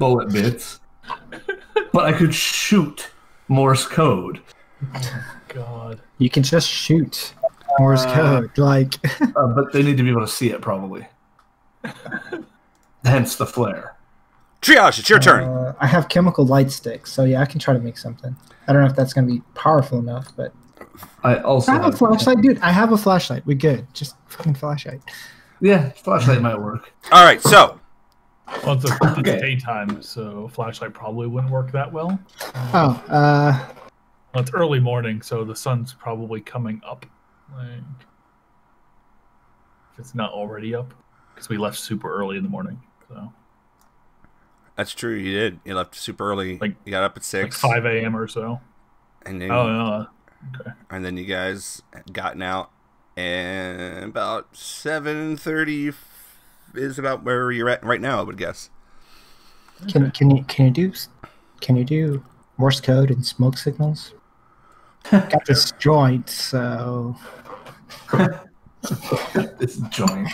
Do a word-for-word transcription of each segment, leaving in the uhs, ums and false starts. bullet bits, but I could shoot Morse code. Oh, God. You can just shoot Morse code, uh, like... uh, but they need to be able to see it, probably. Hence the flare. Triage, it's your uh, turn. I have chemical light sticks, so yeah, I can try to make something. I don't know if that's going to be powerful enough, but... I also I have, have a flashlight. Dude, I have a flashlight. We're good. Just fucking flashlight. Yeah, flashlight might work. All right, so... Well, it's, a, it's okay. daytime, so flashlight probably wouldn't work that well. Oh, uh... Well, it's early morning, so the sun's probably coming up. Like, if it's not already up, because we left super early in the morning. So that's true. You did. You left super early. Like you got up at six, like five a m or so. And then, oh no. Okay. And then you guys gotten out, and about seven thirty is about where you're at right now. I would guess. Can okay. can you can you do can you do Morse code and smoke signals? Got this joint, so... this joint.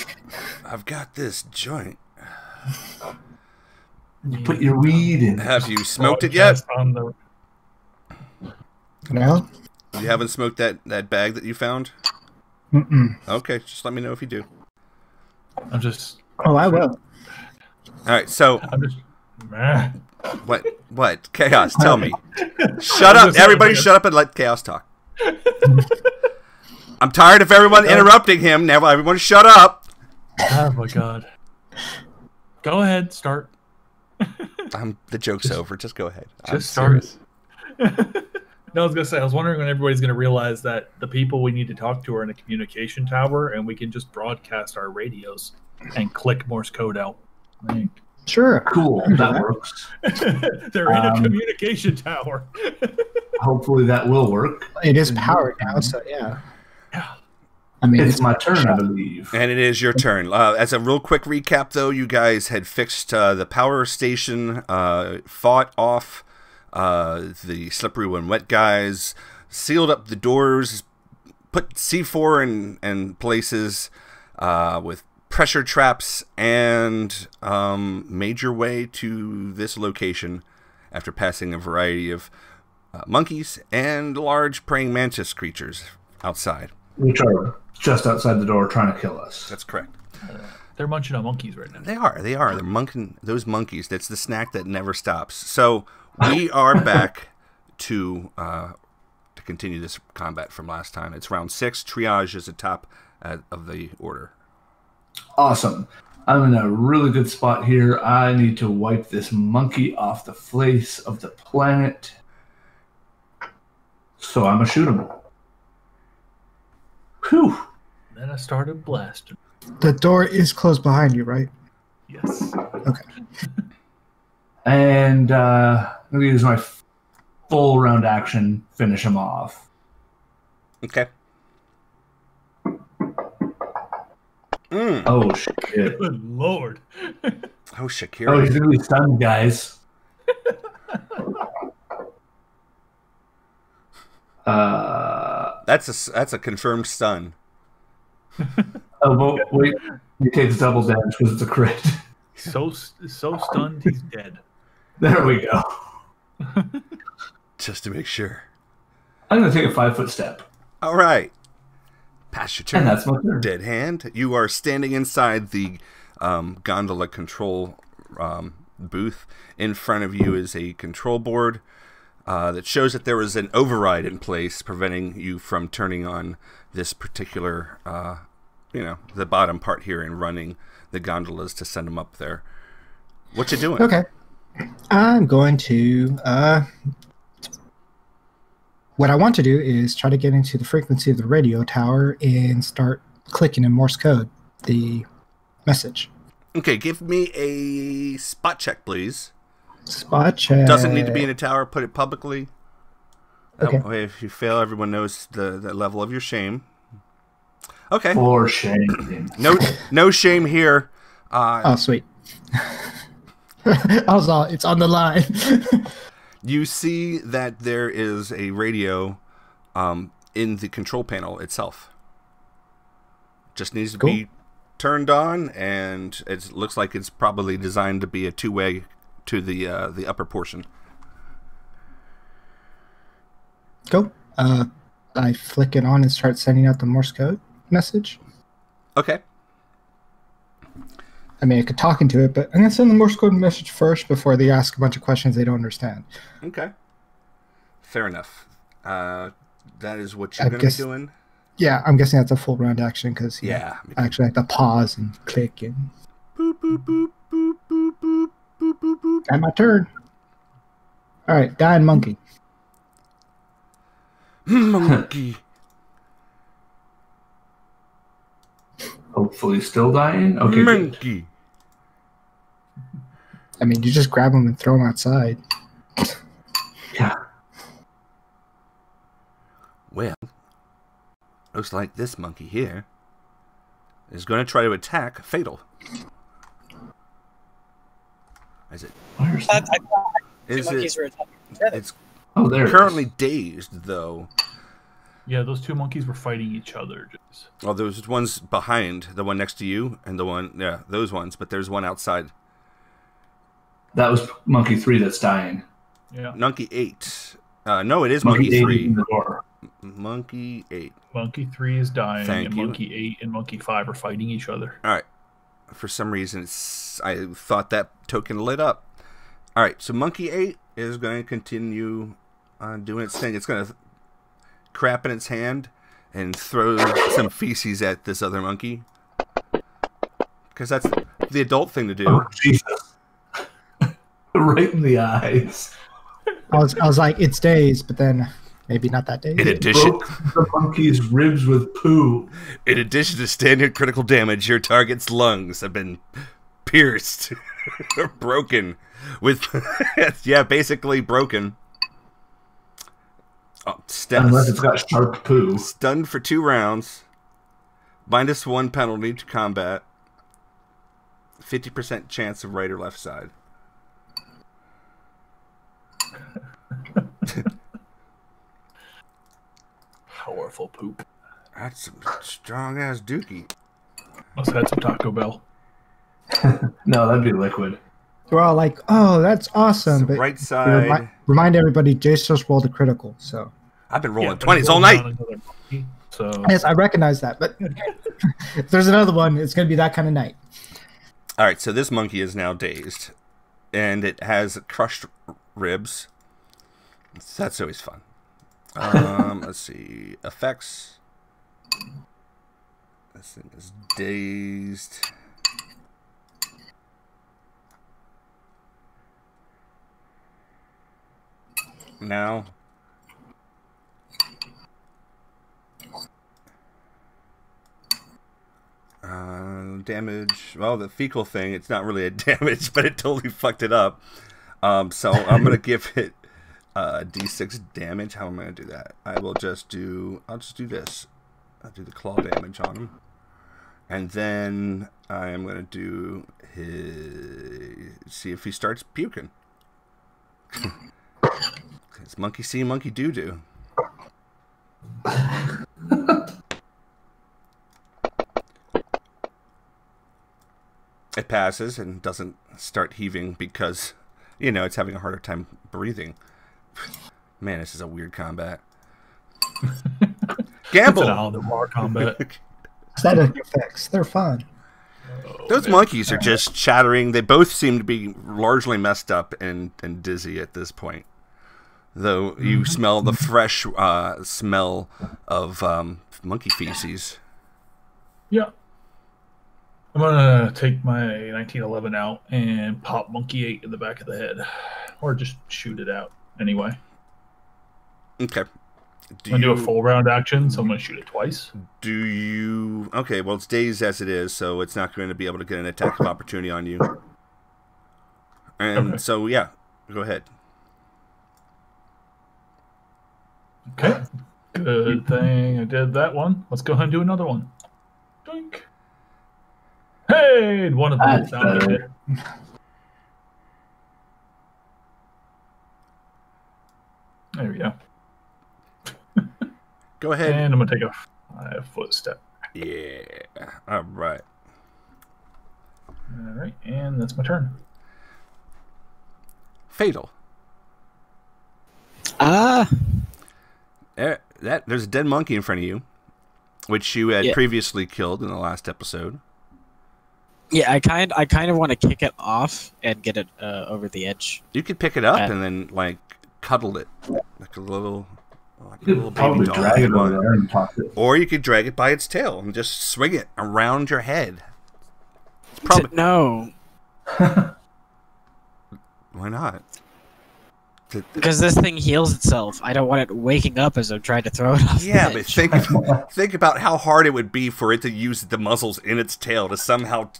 I've got this joint. You put your weed in. Have you smoked oh, it yet? On the... No. You haven't smoked that, that bag that you found? Mm-mm. Okay, just let me know if you do. I'm just... Oh, I will. Alright, so... I'm just... What? What? Chaos, tell me. Shut up. Everybody shut up and let Chaos talk. I'm tired of everyone interrupting him. Now everyone shut up. Oh, my God. Go ahead. Start. I'm, the joke's just, over. Just go ahead. Just start. No, I was going to say, I was wondering when everybody's going to realize that the people we need to talk to are in a communication tower, and we can just broadcast our radios and click Morse code out. Right. Sure. Cool. That works. They're in um, a communication tower. Hopefully that will work. It is powered now, so yeah. Yeah. I mean, it's, it's my turn, shot. I believe. And it is your turn. Uh, as a real quick recap, though, you guys had fixed uh, the power station, uh, fought off uh, the slippery when wet guys, sealed up the doors, put C four in, in places uh, with pressure traps, and um, made your way to this location after passing a variety of uh, monkeys and large praying mantis creatures outside. Which are just outside the door trying to kill us. That's correct. Uh, they're munching on monkeys right now. They are. They are. They're munching those monkeys. That's the snack that never stops. So we are back to uh, to continue this combat from last time. It's round six. Triage is at top uh, of the order. Awesome. I'm in a really good spot here. I need to wipe this monkey off the face of the planet. So I'm a shoot 'em. Whew. Then I started blasting. The door is closed behind you, right? Yes. Okay. And uh, I'm going to use my full round action, finish him off. Okay. Mm. Oh shit! Good lord! Oh Shakira! Oh, he's really stunned, guys. uh, that's a that's a confirmed stun. Oh, but wait! He takes double damage because it's a crit. So so stunned, he's dead. There we go. Just to make sure, I'm gonna take a five foot step. All right. Pass your turn. And that's my turn. Dead hand. You are standing inside the um, gondola control um, booth. In front of you is a control board uh, that shows that there was an override in place preventing you from turning on this particular, uh, you know, the bottom part here and running the gondolas to send them up there. What you doing? Okay. I'm going to... Uh... What I want to do is try to get into the frequency of the radio tower and start clicking in Morse code the message. Okay, give me a spot check, please. Spot check. Doesn't need to be in a tower. Put it publicly. Okay. That way, if you fail, everyone knows the, the level of your shame. Okay. For shame. No, no shame here. Uh, oh, sweet. I was all, it's on the line. You see that there is a radio um, in the control panel itself. Just needs to cool. be turned on, and it looks like it's probably designed to be a two-way to the uh, the upper portion. Cool. Uh, I flick it on and start sending out the Morse code message. Okay. I mean, I could talk into it, but I'm going to send the Morse code message first before they ask a bunch of questions they don't understand. Okay. Fair enough. Uh, that is what you're going to be doing? Yeah, I'm guessing that's a full round action because you yeah, know, I actually have to pause and click and... Boop, boop, boop, boop, boop, boop, boop, boop, boop. And my turn. All right, dying monkey. Monkey. Hopefully still dying? Okay. Monkey. I mean, you just grab him and throw him outside. Yeah. Well, looks like this monkey here is going to try to attack Fatal. Is it? Where's that? I thought two monkeys were attacking each other. It's oh, there currently it is. Dazed, though. Yeah, those two monkeys were fighting each other. Well, there's one's behind, the one next to you, and the one, yeah, those ones, but there's one outside. That was monkey three that's dying. Yeah. Monkey eight. Uh, no, it is monkey, monkey three. Monkey eight. Monkey three is dying, Thank and you. monkey eight and monkey five are fighting each other. All right. For some reason, it's, I thought that token lit up. All right, so monkey eight is going to continue on doing its thing. It's going to crap in its hand and throw some feces at this other monkey because that's the adult thing to do. Oh, Jesus. Right in the eyes. I was, I was like, it's dazed, but then maybe not that dazed. In addition, broke the monkey's ribs with poo. In addition to standard critical damage, your target's lungs have been pierced, or broken, with yeah, basically broken. Oh, stun, Unless it's got sharp poo. Stunned for two rounds. Minus one penalty to combat. Fifty percent chance of right or left side. Powerful poop. That's some strong ass dookie. Must have had some Taco Bell. No, that'd be liquid. We're all like, "Oh, that's awesome!" So but right side. Remi remind everybody, Jace just rolled a critical, so I've been rolling twenties yeah, all night. Monkey, so yes, I recognize that. But if there's another one, it's going to be that kind of night. All right, so this monkey is now dazed, and it has crushed ribs. That's always fun. Um, let's see effects. This thing is dazed. Now, uh, damage. Well, the fecal thing—it's not really a damage, but it totally fucked it up. Um, so I'm gonna give it uh, D six damage. How am I gonna do that? I will just do—I'll just do this. I'll do the claw damage on him, and then I am gonna do his. See if he starts puking. It's monkey see, monkey do do. It passes and doesn't start heaving because, you know, it's having a harder time breathing. Man, this is a weird combat. Gamble. It's an all the war combat. Side effects, they're fun. Oh, Those man. monkeys are just chattering. They both seem to be largely messed up and and dizzy at this point. Though you smell the fresh uh, smell of um, monkey feces. Yeah. I'm going to take my nineteen eleven out and pop monkey eight in the back of the head. Or just shoot it out anyway. Okay. Do I'm going to do a full round action, so I'm going to shoot it twice. Do you... Okay, well, it's dazed as it is, so it's not going to be able to get an attack of opportunity on you. And okay. so, yeah, go ahead. Okay, good thing I did that one. Let's go ahead and do another one. Doink. Hey, one of them sounded good. There we go. Go ahead. And I'm going to take a five foot step. Yeah, all right. All right, and that's my turn. fatal. Ah. Uh. There, that, there's a dead monkey in front of you, which you had yeah. previously killed in the last episode. Yeah, I kind I kind of want to kick it off and get it uh, over the edge. You could pick it up and, and then like cuddle it like a little, like a little baby dog. Drag it over there and toss it. Or you could drag it by its tail and just swing it around your head. It's probably no. Why not? Because this thing heals itself. I don't want it waking up as I'm trying to throw it off. Yeah, but think think about how hard it would be for it to use the muscles in its tail to somehow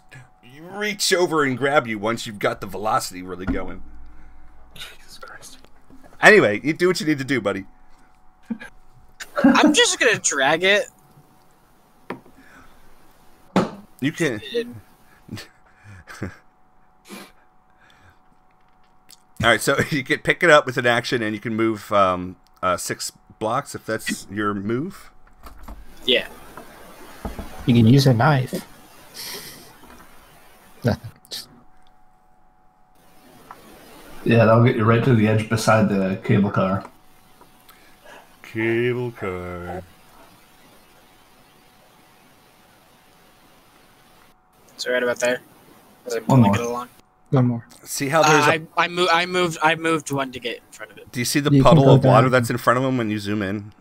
reach over and grab you once you've got the velocity really going. Jesus Christ. Anyway, you do what you need to do, buddy. I'm just gonna drag it. You can. All right, so you can pick it up with an action, and you can move um, uh, six blocks if that's your move. Yeah. You can use a knife. Nothing. Yeah, that'll get you right to the edge beside the cable car. Cable car. It's right about there. One more. It along. One more. See how there's. Uh, a... I, I moved. I moved. I moved one to get in front of it. Do you see the you puddle of water down. that's in front of him when you zoom in?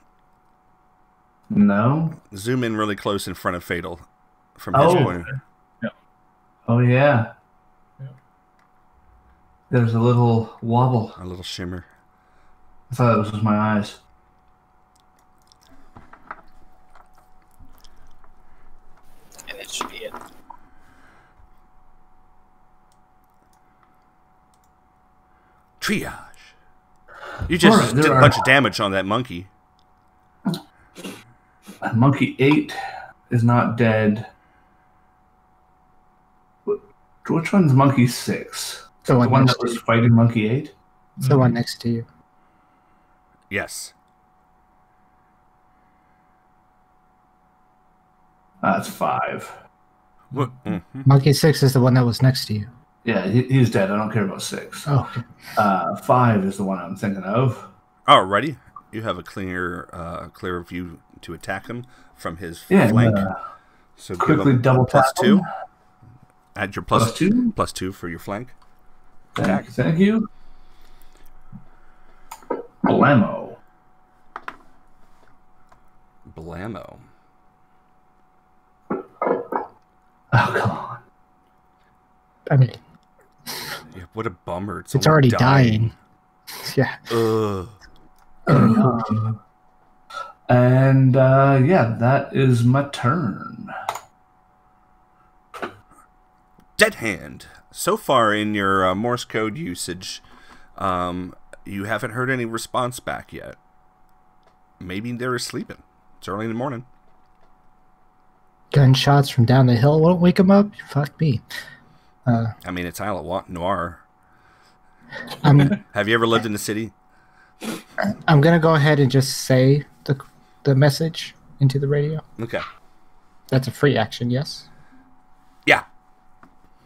No. Zoom in really close in front of Fatal, from his oh. point. Yeah. Oh yeah. yeah. There's a little wobble. A little shimmer. I thought it was just my eyes. And that should be it. Triage. You just right, did a bunch are... of damage on that monkey. Monkey eight is not dead. Which one's monkey six? The, the one, one that was fighting monkey eight? The mm-hmm. one next to you. Yes. That's five. Mm-hmm. Monkey six is the one that was next to you. Yeah, he, he's dead. I don't care about six. Oh, uh, five is the one I'm thinking of. Alrighty, you have a cleaner, uh, clearer view to attack him from his yeah, flank. Uh, so quickly double plus tap two. Him. Add your plus, plus two, plus two for your flank. Attack. Thank you. Blammo. Blammo. Oh come on! I mean. Yeah, what a bummer! It's, it's already dying. dying. Yeah. Ugh. Um, and uh, yeah, that is my turn. Dead hand. So far in your uh, Morse code usage, um, you haven't heard any response back yet. Maybe they're sleeping. It's early in the morning. Gunshots from down the hill won't wake them up. Fuck me. Uh, I mean, it's Isle Noir. I'm, Have you ever lived in the city? I'm going to go ahead and just say the, the message into the radio. Okay. That's a free action, yes? Yeah.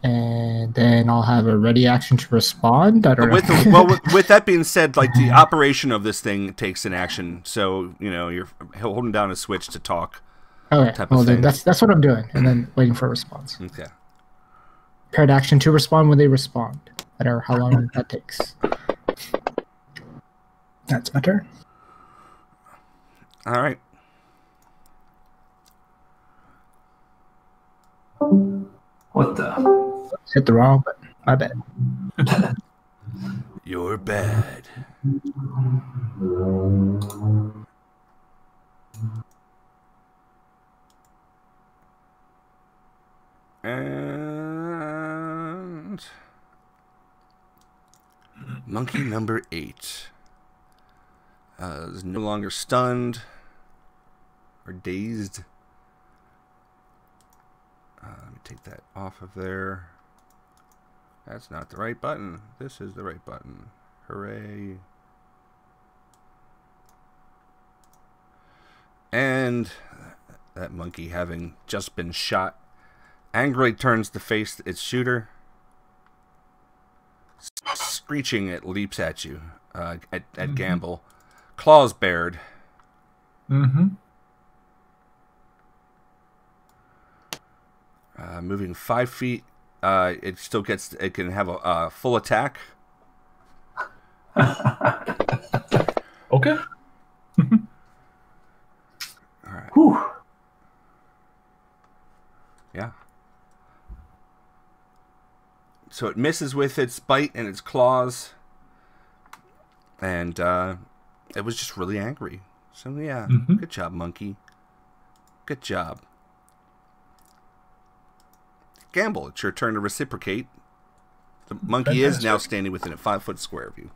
And then I'll have a ready action to respond. I don't with, know. Well, with, with that being said, like the operation of this thing takes an action. So, you know, you're holding down a switch to talk. Okay. Type well, of then that's, that's what I'm doing. And then waiting for a response. Okay. Paired action to respond when they respond. I don't know how long that takes. That's my turn. All right. What the? Hit the wrong button. My bad. You're bad. And monkey number eight uh, is no longer stunned or dazed. Uh, let me take that off of there. That's not the right button. This is the right button. Hooray. And that monkey, having just been shot, angrily turns to face its shooter. screeching, it leaps at you uh, at, at mm-hmm. Gamble. Claws bared. Mm-hmm. Uh, moving five feet, uh, it still gets. It can have a, a full attack. Okay. All right. Whew. Yeah. So it misses with its bite and its claws, and uh, it was just really angry. So yeah, mm-hmm. Good job, monkey. Good job. Gamble, it's your turn to reciprocate. The monkey Fantastic. is now standing within a five foot square of you.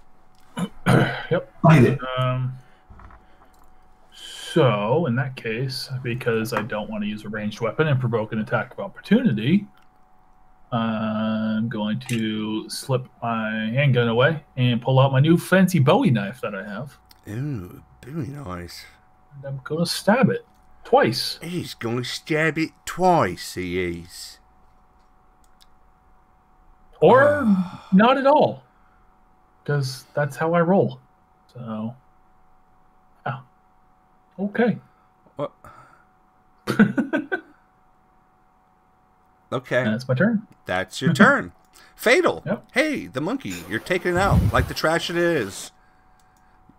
Yep. Um, so, in that case, because I don't want to use a ranged weapon and provoke an attack of opportunity, I'm going to slip my handgun away and pull out my new fancy Bowie knife that I have. Ooh, very nice. And I'm going to stab it twice. He's going to stab it twice, he is. Or not at all, because that's how I roll. So, yeah. Okay. What? Okay. That's my turn. That's your turn. Fatal. Yep. Hey, the monkey, you're taking it out like the trash it is.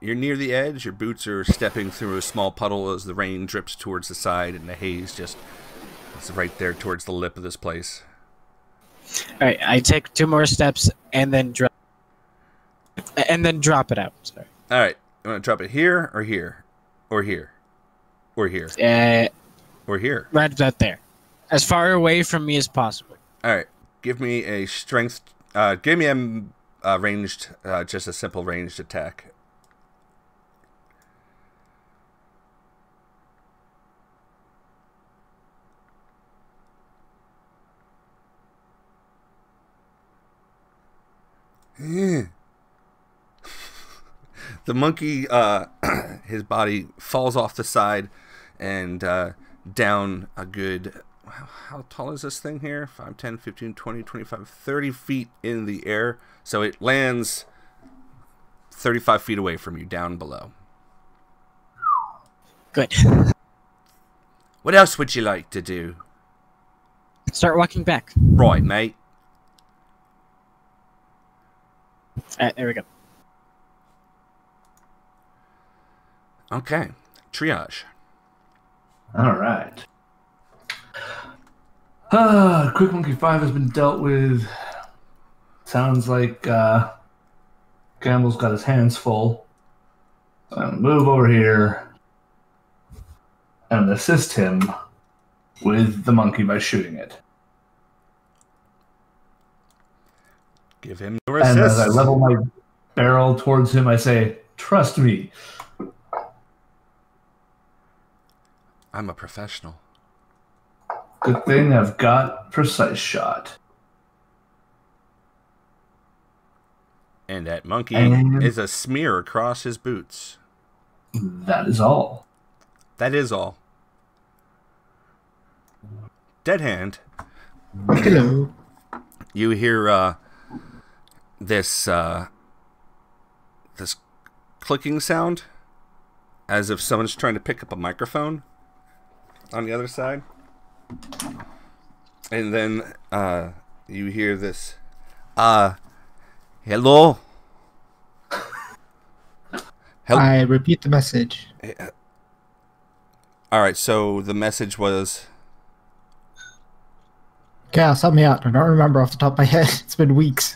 You're near the edge. Your boots are stepping through a small puddle as the rain drips towards the side, and the haze just it's right there towards the lip of this place. All right, I take two more steps and then drop, and then drop it out. Sorry. All right, I'm gonna drop it here, or here, or here, or here, uh, or here. Right about there, as far away from me as possible. All right, give me a strength. Uh, give me a uh, ranged, uh, just a simple ranged attack. The monkey, uh, his body falls off the side and uh, down a good, how tall is this thing here? five, ten, fifteen, twenty, twenty-five, thirty feet in the air. So it lands thirty-five feet away from you, down below. Good. What else would you like to do? Start walking back. Right, mate. Uh, there we go. Okay. Triage. All right. Uh, Quick Monkey five has been dealt with. Sounds like uh, Gamble's got his hands full. So I'm going to move over here and assist him with the monkey by shooting it. Give him your assist. And as I level my barrel towards him, I say, "Trust me. I'm a professional." Good thing I've got precise shot. And that monkey and is a smear across his boots. That is all. That is all. Dead hand. Hello. You hear, uh, This uh, this clicking sound, as if someone's trying to pick up a microphone on the other side, and then uh, you hear this, uh, "Hello." Hel I repeat the message. All right, so the message was. Chaos, help me out. I don't remember off the top of my head. It's been weeks.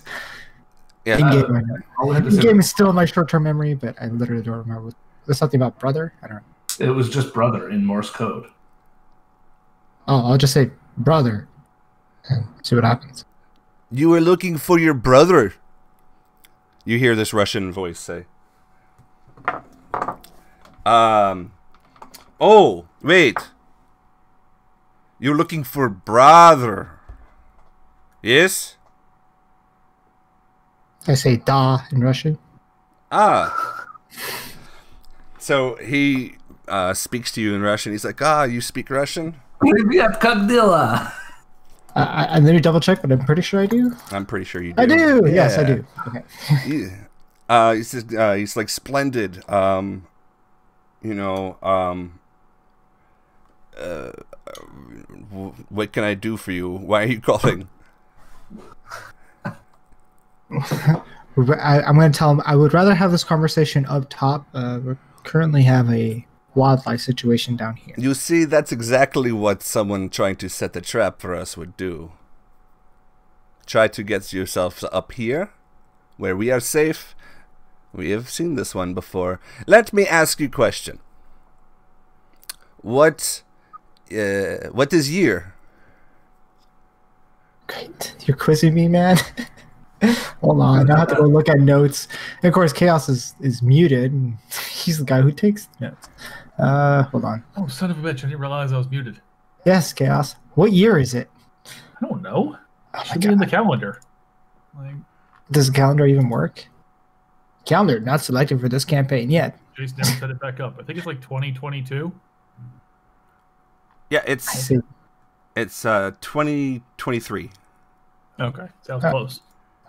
Yeah. In-game, uh, in-game is still in my short-term memory, but I literally don't remember. There's something about brother? I don't know. It was just brother in Morse code. Oh, I'll just say brother and see what happens. You were looking for your brother. You hear this Russian voice say. Um, oh, wait. You're looking for brother. Yes? I say "da" in Russian. Ah. So he uh, speaks to you in Russian. He's like, "Ah, you speak Russian?" I, I, let me double check, but I'm pretty sure I do. I'm pretty sure you do. I do. Yeah. Yes, I do. Okay. Yeah. Uh, he says uh, he's like splendid. Um, you know. Um, uh, what can I do for you? Why are you calling? I, I'm going to tell him I would rather have this conversation up top. Uh, we currently have a wildlife situation down here. You see, that's exactly what someone trying to set the trap for us would do. Try to get yourselves up here, where we are safe. We have seen this one before. Let me ask you a question. What, uh, what is year? Great. You're quizzing me, man. Hold on, I have to go look at notes. And of course, Chaos is, is muted. And he's the guy who takes the notes. Uh, hold on. Oh, son of a bitch, I didn't realize I was muted. Yes, Chaos. What year is it? I don't know. Oh, should be in the calendar. Like, does the calendar even work? Calendar not selected for this campaign yet. Jason never set it back up. I think it's like twenty twenty-two. Yeah, it's, I see. It's uh, twenty twenty-three. Okay, sounds oh. close.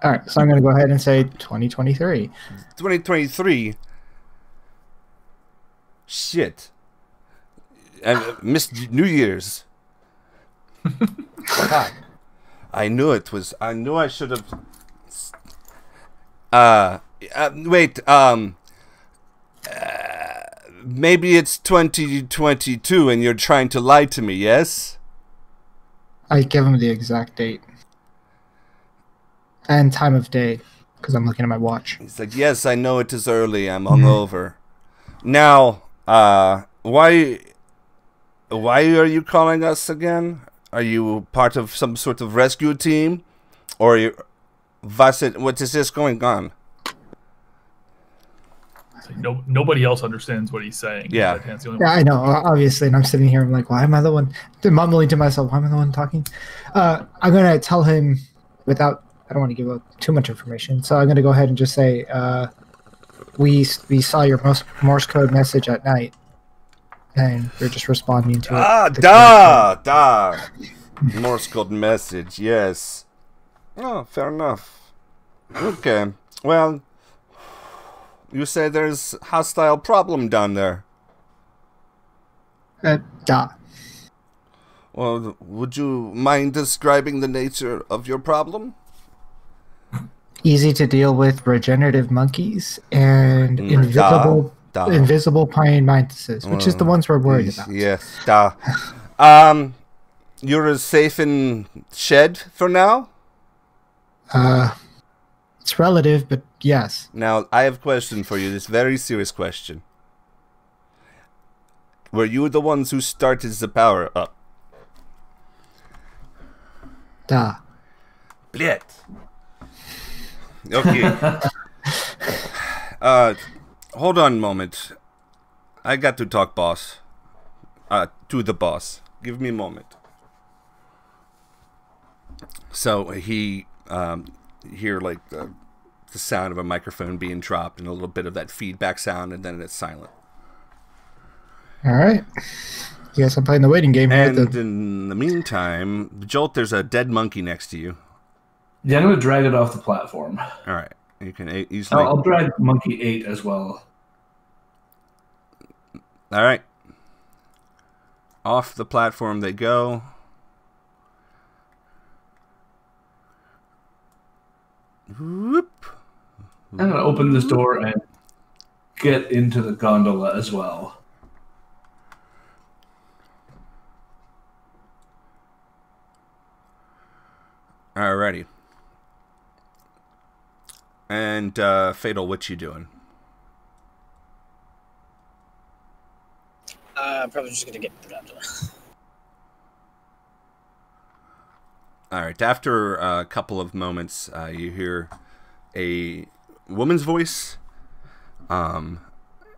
All right, so I'm going to go ahead and say twenty twenty-three. twenty twenty-three? Shit. I missed New Year's. God. I knew it was... I knew I should have... Uh, uh, wait, um... Uh, maybe it's twenty twenty-two and you're trying to lie to me, yes? I give him the exact date. And time of day, because I'm looking at my watch. He's like, yes, I know it is early. I'm hungover. Mm-hmm. Now, uh, why, why are you calling us again? Are you part of some sort of rescue team? Or you, what is this going on? Like, no, nobody else understands what he's saying. Yeah, that's the only yeah, one. I know, obviously. And I'm sitting here, I'm like, why am I the one? I'm mumbling to myself, why am I the one talking? Uh, I'm going to tell him without... I don't want to give up too much information, so I'm going to go ahead and just say, uh, we we saw your Morse code message at night, and we're just responding to it. Ah, da, da. Morse code message, yes. Oh, fair enough. Okay, well, you say there's hostile problem down there. Uh, da. Well, would you mind describing the nature of your problem? Easy to deal with regenerative monkeys and mm, invisible da, da. invisible pine mantises, which mm, is the ones we're worried yes, about. Yes, da. um, you're safe in shed for now? Uh, it's relative, but yes. Now, I have a question for you, this very serious question. Were you the ones who started the power up? Da. Blit. Okay. uh, hold on a moment. I got to talk, boss. Uh, to the boss. Give me a moment. So he, um, hear like uh, the sound of a microphone being dropped and a little bit of that feedback sound, and then it's silent. All right. Yes, I'm playing the waiting game. And right in the meantime, Jolt, there's a dead monkey next to you. Yeah, I'm going to drag it off the platform. All right. You can easily... I'll drag Monkey eight as well. All right. Off the platform they go. Whoop. I'm going to open this door and get into the gondola as well. Alrighty. And, uh, Fatal, what you doing? Uh, I'm probably just gonna get through after that. Alright, after a couple of moments, uh, you hear a woman's voice, um,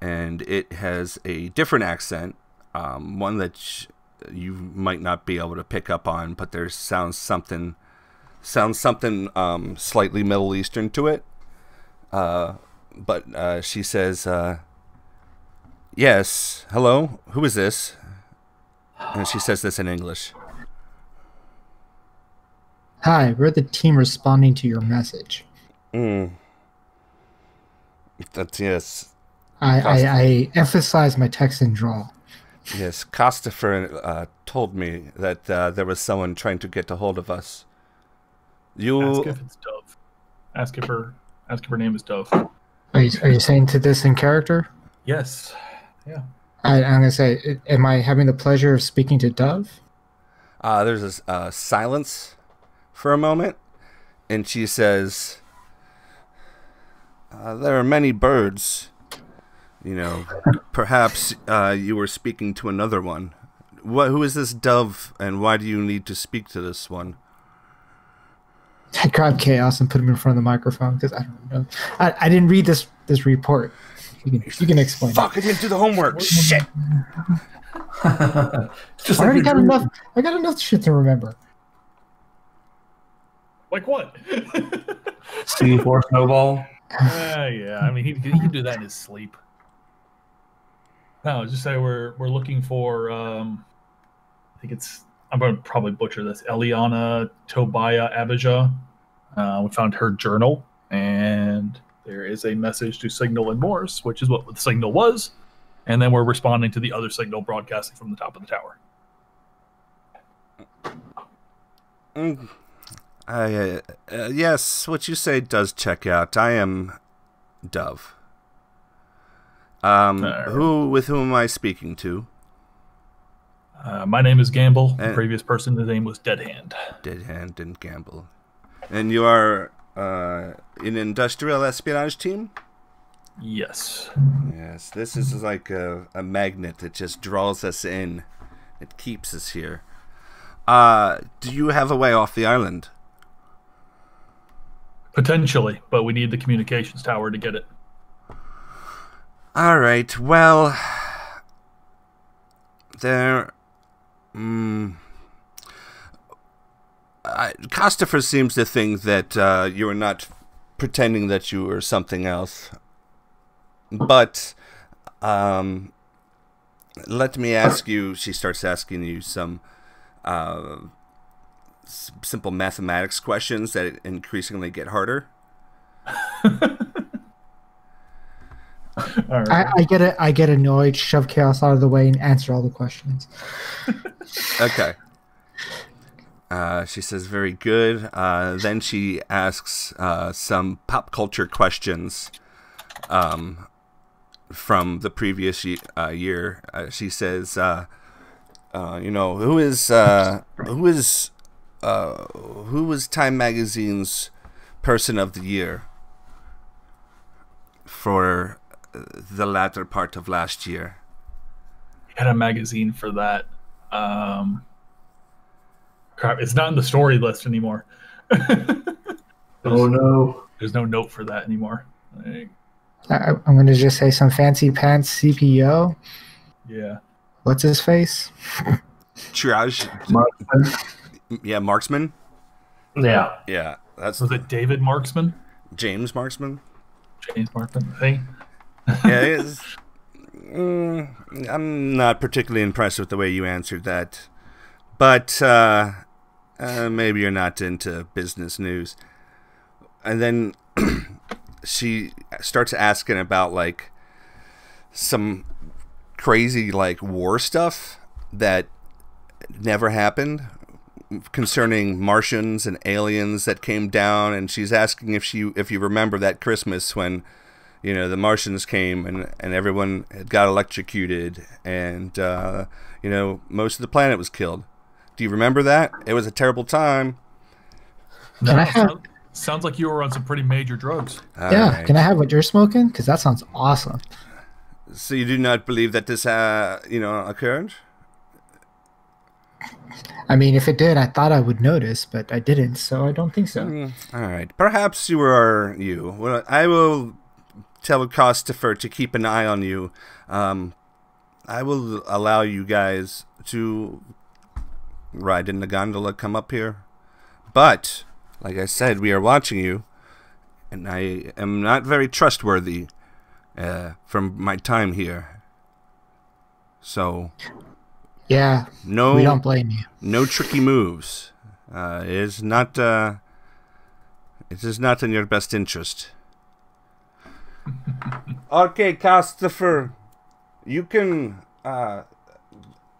and it has a different accent, um, one that sh you might not be able to pick up on, but there sounds something... Sounds something um, slightly Middle Eastern to it. Uh, but uh, she says, uh, yes, hello, who is this? And she says this in English. Hi, we're the team responding to your message. Mm. That's, yes. I, I, I emphasize my text and draw. Yes, Kostifer uh, told me that uh, there was someone trying to get a hold of us. You... Ask if it's Dove. Ask if her, ask if her name is Dove. Are you, are you saying to this in character? Yes. Yeah. I, I'm going to say, am I having the pleasure of speaking to Dove? Uh, there's a uh, silence for a moment, and she says, uh, there are many birds. You know, perhaps uh, you were speaking to another one. What, who is this Dove, and why do you need to speak to this one? I grabbed Chaos and put him in front of the microphone because I don't know. I, I didn't read this this report. You can, you can explain. Fuck! I didn't do the homework. Shit. Just I already like got dream. enough. I got enough shit to remember. Like what? C four Snowball. Uh, yeah, I mean he he can do that in his sleep. No, just say we're we're looking for. Um, I think it's. I'm going to probably butcher this. Eliana Tobiah Abijah. Uh, we found her journal, and there is a message to signal in Morse, which is what the signal was, and then we're responding to the other signal broadcasting from the top of the tower. Mm. Uh, uh, yes, what you say does check out. I am Dove. Um, uh, who with whom am I speaking to? Uh, my name is Gamble. The previous person, the name was Dead Hand. Dead Hand and Gamble. And you are uh, an industrial espionage team? Yes. Yes, this is like a, a magnet that just draws us in. It keeps us here. Uh, do you have a way off the island? Potentially, but we need the communications tower to get it. All right, well... There... Mm, I, Kostifer seems to think that uh, you are not pretending that you are something else. But um, let me ask you... She starts asking you some uh, simple mathematics questions that increasingly get harder. All right. I, I get it. I get annoyed, shove Chaos out of the way, and answer all the questions. Okay. Uh, she says, "Very good." Uh, then she asks uh, some pop culture questions um, from the previous ye uh, year. Uh, she says, uh, uh, "You know, who is uh, who is uh, who was Time Magazine's Person of the Year for?" The latter part of last year. He had a magazine for that. Um, crap, it's not in the story list anymore. Oh no. There's no note for that anymore. Like, I, I'm going to just say some fancy pants C P O. Yeah. What's his face? Triage. Marksman. Yeah, Marksman. Yeah. Yeah. That's Was it David Marksman? James Marksman? James Marksman, I think. Yeah, it is, mm, I'm not particularly impressed with the way you answered that, but uh, uh, maybe you're not into business news. And then she starts asking about like some crazy like war stuff that never happened concerning Martians and aliens that came down, and she's asking if she if you remember that Christmas when. You know, the Martians came and, and everyone had got electrocuted and, uh, you know, most of the planet was killed. Do you remember that? It was a terrible time. Can I have... Sounds like you were on some pretty major drugs. All yeah. Right. Can I have what you're smoking? Because that sounds awesome. So you do not believe that this, uh, you know, occurred? I mean, if it did, I thought I would notice, but I didn't, so I don't think so. Mm, all right. Perhaps you are you. Well, I will... Tell Kostifer to keep an eye on you. Um, I will allow you guys to ride in the gondola, come up here. But, like I said, we are watching you, and I am not very trustworthy uh, from my time here. So, yeah, no, we don't blame you. No tricky moves. uh, is not uh, it is not in your best interest. Okay, Kostifer, you can uh,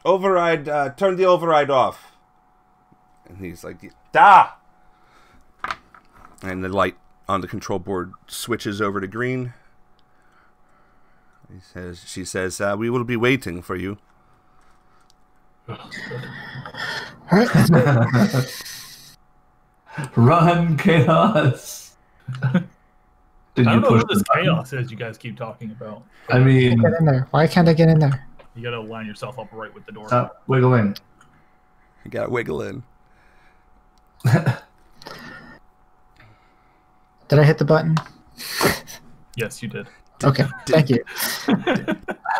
override. Uh, turn the override off. And he's like, "Da!" And the light on the control board switches over to green. He says, she says, uh, "We will be waiting for you." Run, chaos! Did I don't you know what this chaos is you guys keep talking about. I mean, I can't get in there. Why can't I get in there? You gotta line yourself up right with the door. Uh, wiggle in. You gotta wiggle in. Did I hit the button? Yes, you did. Okay, did, thank you.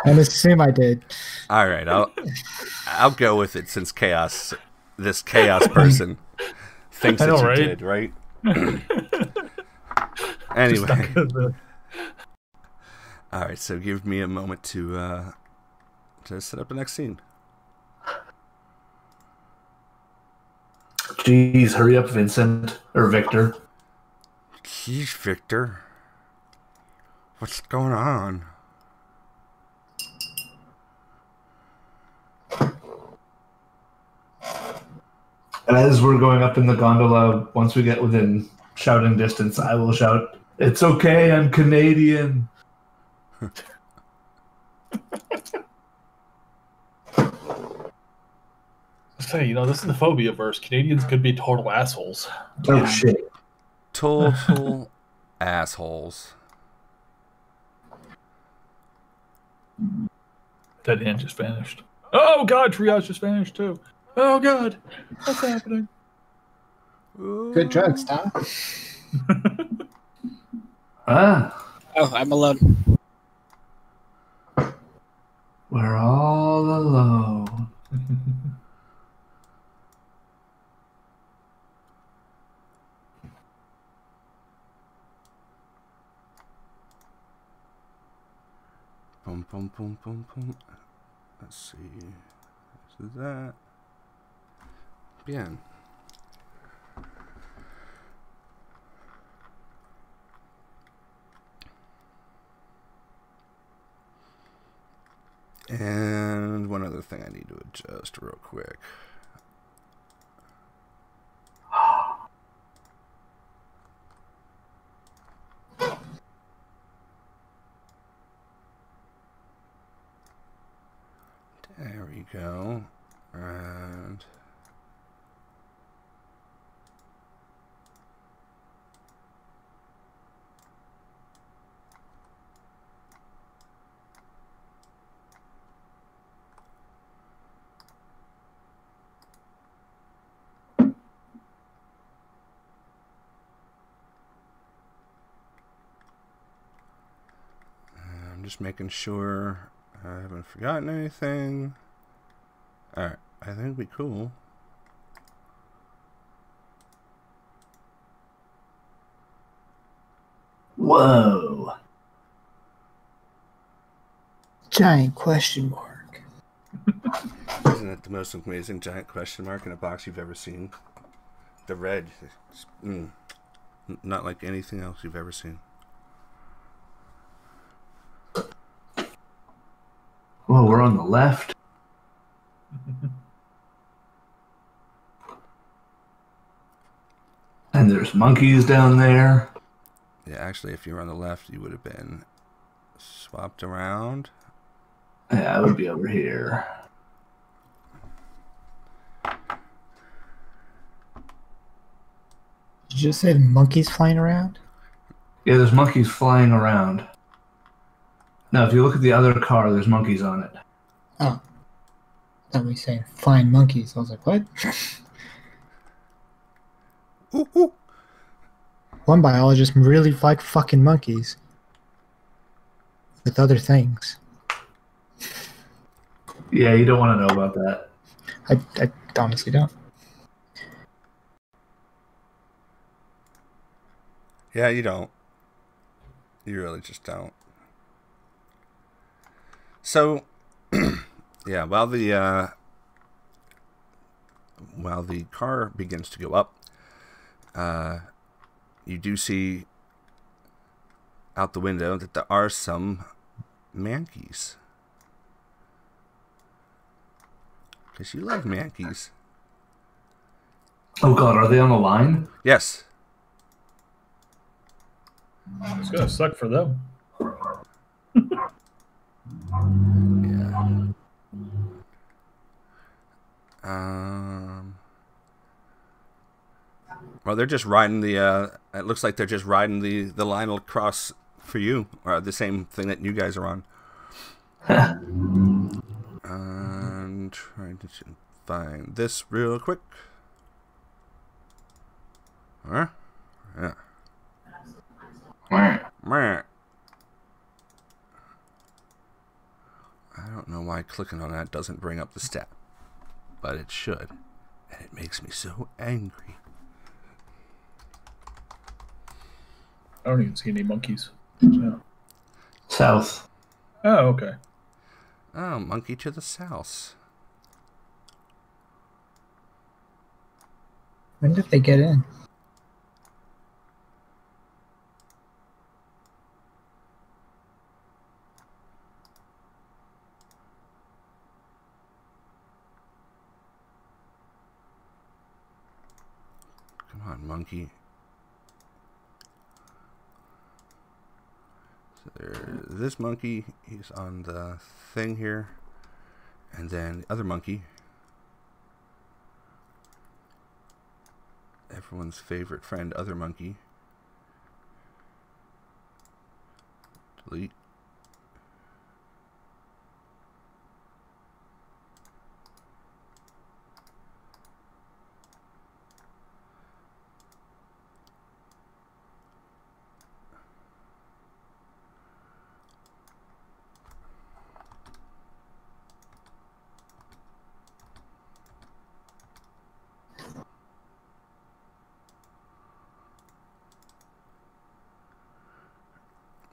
I assume I did. All right, I'll I'll go with it since chaos, this chaos person thinks that you right? did, right? Anyway, all right. So give me a moment to uh, to set up the next scene. Jeez, hurry up, Vincent or Victor. Jeez, Victor. What's going on? And as we're going up in the gondola, once we get within shouting distance, I will shout, "It's okay, I'm Canadian." Say, you know, this is the Phobiaverse. Canadians could be total assholes. Oh, yeah. Shit. Total assholes. That hand just vanished. Oh god, Triage just vanished too. Oh god, what's happening? Good drugs, Tom. Ah. Oh, I'm alone. We're all alone. Boom, boom, boom, boom, boom. Let's see. This is that. Bien. And one other thing I need to adjust real quick. There we go. And I'm just making sure I haven't forgotten anything. Alright, I think we cool. Whoa. Giant question mark. Isn't that the most amazing giant question mark in a box you've ever seen? The red. It's, mm, not like anything else you've ever seen. Whoa, we're on the left. And there's monkeys down there. Yeah, actually, if you were on the left, you would have been swapped around. Yeah, I would be over here. Did you just say monkeys flying around? Yeah, there's monkeys flying around. Now, if you look at the other car, there's monkeys on it. Oh. I thought we were saying flying monkeys. I was like, what? Ooh, ooh. One biologist really liked fucking monkeys. With other things. Yeah, you don't want to know about that. I, I honestly don't. Yeah, you don't. You really just don't. So, yeah, while the uh, while the car begins to go up, uh, you do see out the window that there are some mankeys. Because you love mankeys. Oh god, are they on the line? Yes. It's gonna suck for them. Yeah. Um. Well, they're just riding the. Uh, it looks like they're just riding the the line across for you, or the same thing that you guys are on. I'm trying to find this real quick. Huh? Yeah. I don't know why clicking on that doesn't bring up the stat, but it should, and it makes me so angry. I don't even see any monkeys. So. South. Oh, okay. Oh, monkey to the south. When did they get in? Monkey. So there's this monkey, he's on the thing here, and then the other monkey, everyone's favorite friend, other monkey. Delete.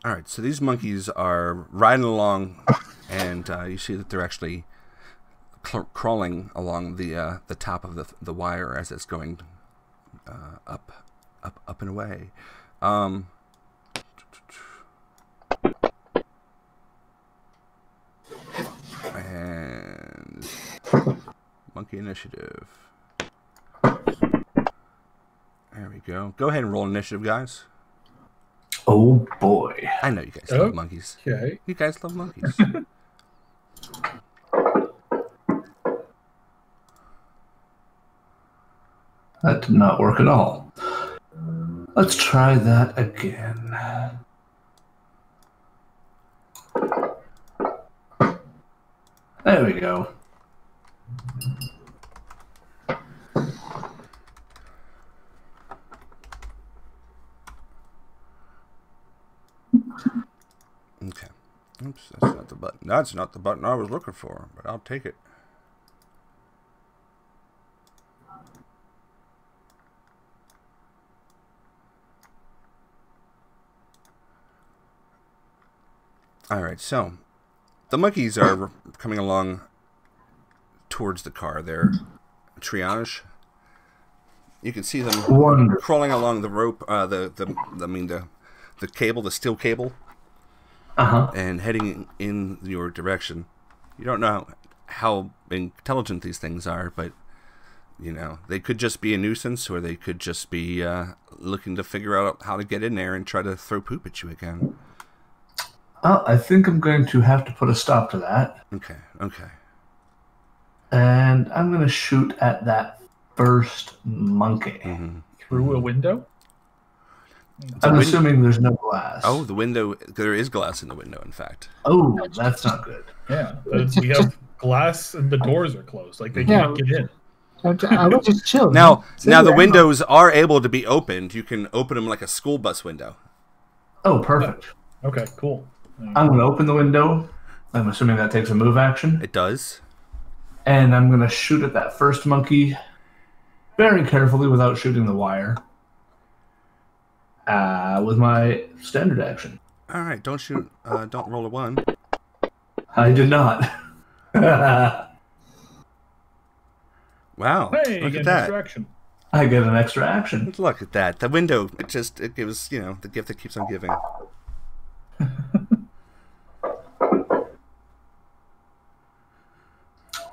All right, so these monkeys are riding along, and uh, you see that they're actually crawling along the uh, the top of the the wire as it's going uh, up, up, up and away. Um, and monkey initiative. There we go. Go ahead and roll initiative, guys. Oh boy! I know you guys oh, love monkeys. Okay. You guys love monkeys. That did not work at all. Let's try that again. There we go. Okay. Oops, that's not the button. That's not the button I was looking for, but I'll take it. All right, so the monkeys are coming along towards the car there. Triage. You can see them Wonderful. crawling along the rope, uh, the, the, I mean, the, the cable, the steel cable. Uh-huh. And heading in your direction. You don't know how intelligent these things are, but, you know, they could just be a nuisance, or they could just be uh, looking to figure out how to get in there and try to throw poop at you again. Oh, I think I'm going to have to put a stop to that. Okay, okay. And I'm going to shoot at that first monkey. Mm-hmm. Through a window? The I'm assuming there's no glass. Oh, the window. There is glass in the window, in fact. Oh, that's not good. Yeah. We have glass and the doors are closed. Like, they yeah, can't get in. I would just chill. Now, now the windows are able to be opened. You can open them like a school bus window. Oh, perfect. Okay, cool. I'm going to open the window. I'm assuming that takes a move action. It does. And I'm going to shoot at that first monkey very carefully without shooting the wire. Uh, with my standard action. All right, don't shoot. Uh, don't roll a one. I did not. Wow! Hey, look at that! Extra action. I get an extra action. Look at that! The window, it just it gives, you know, the gift that keeps on giving.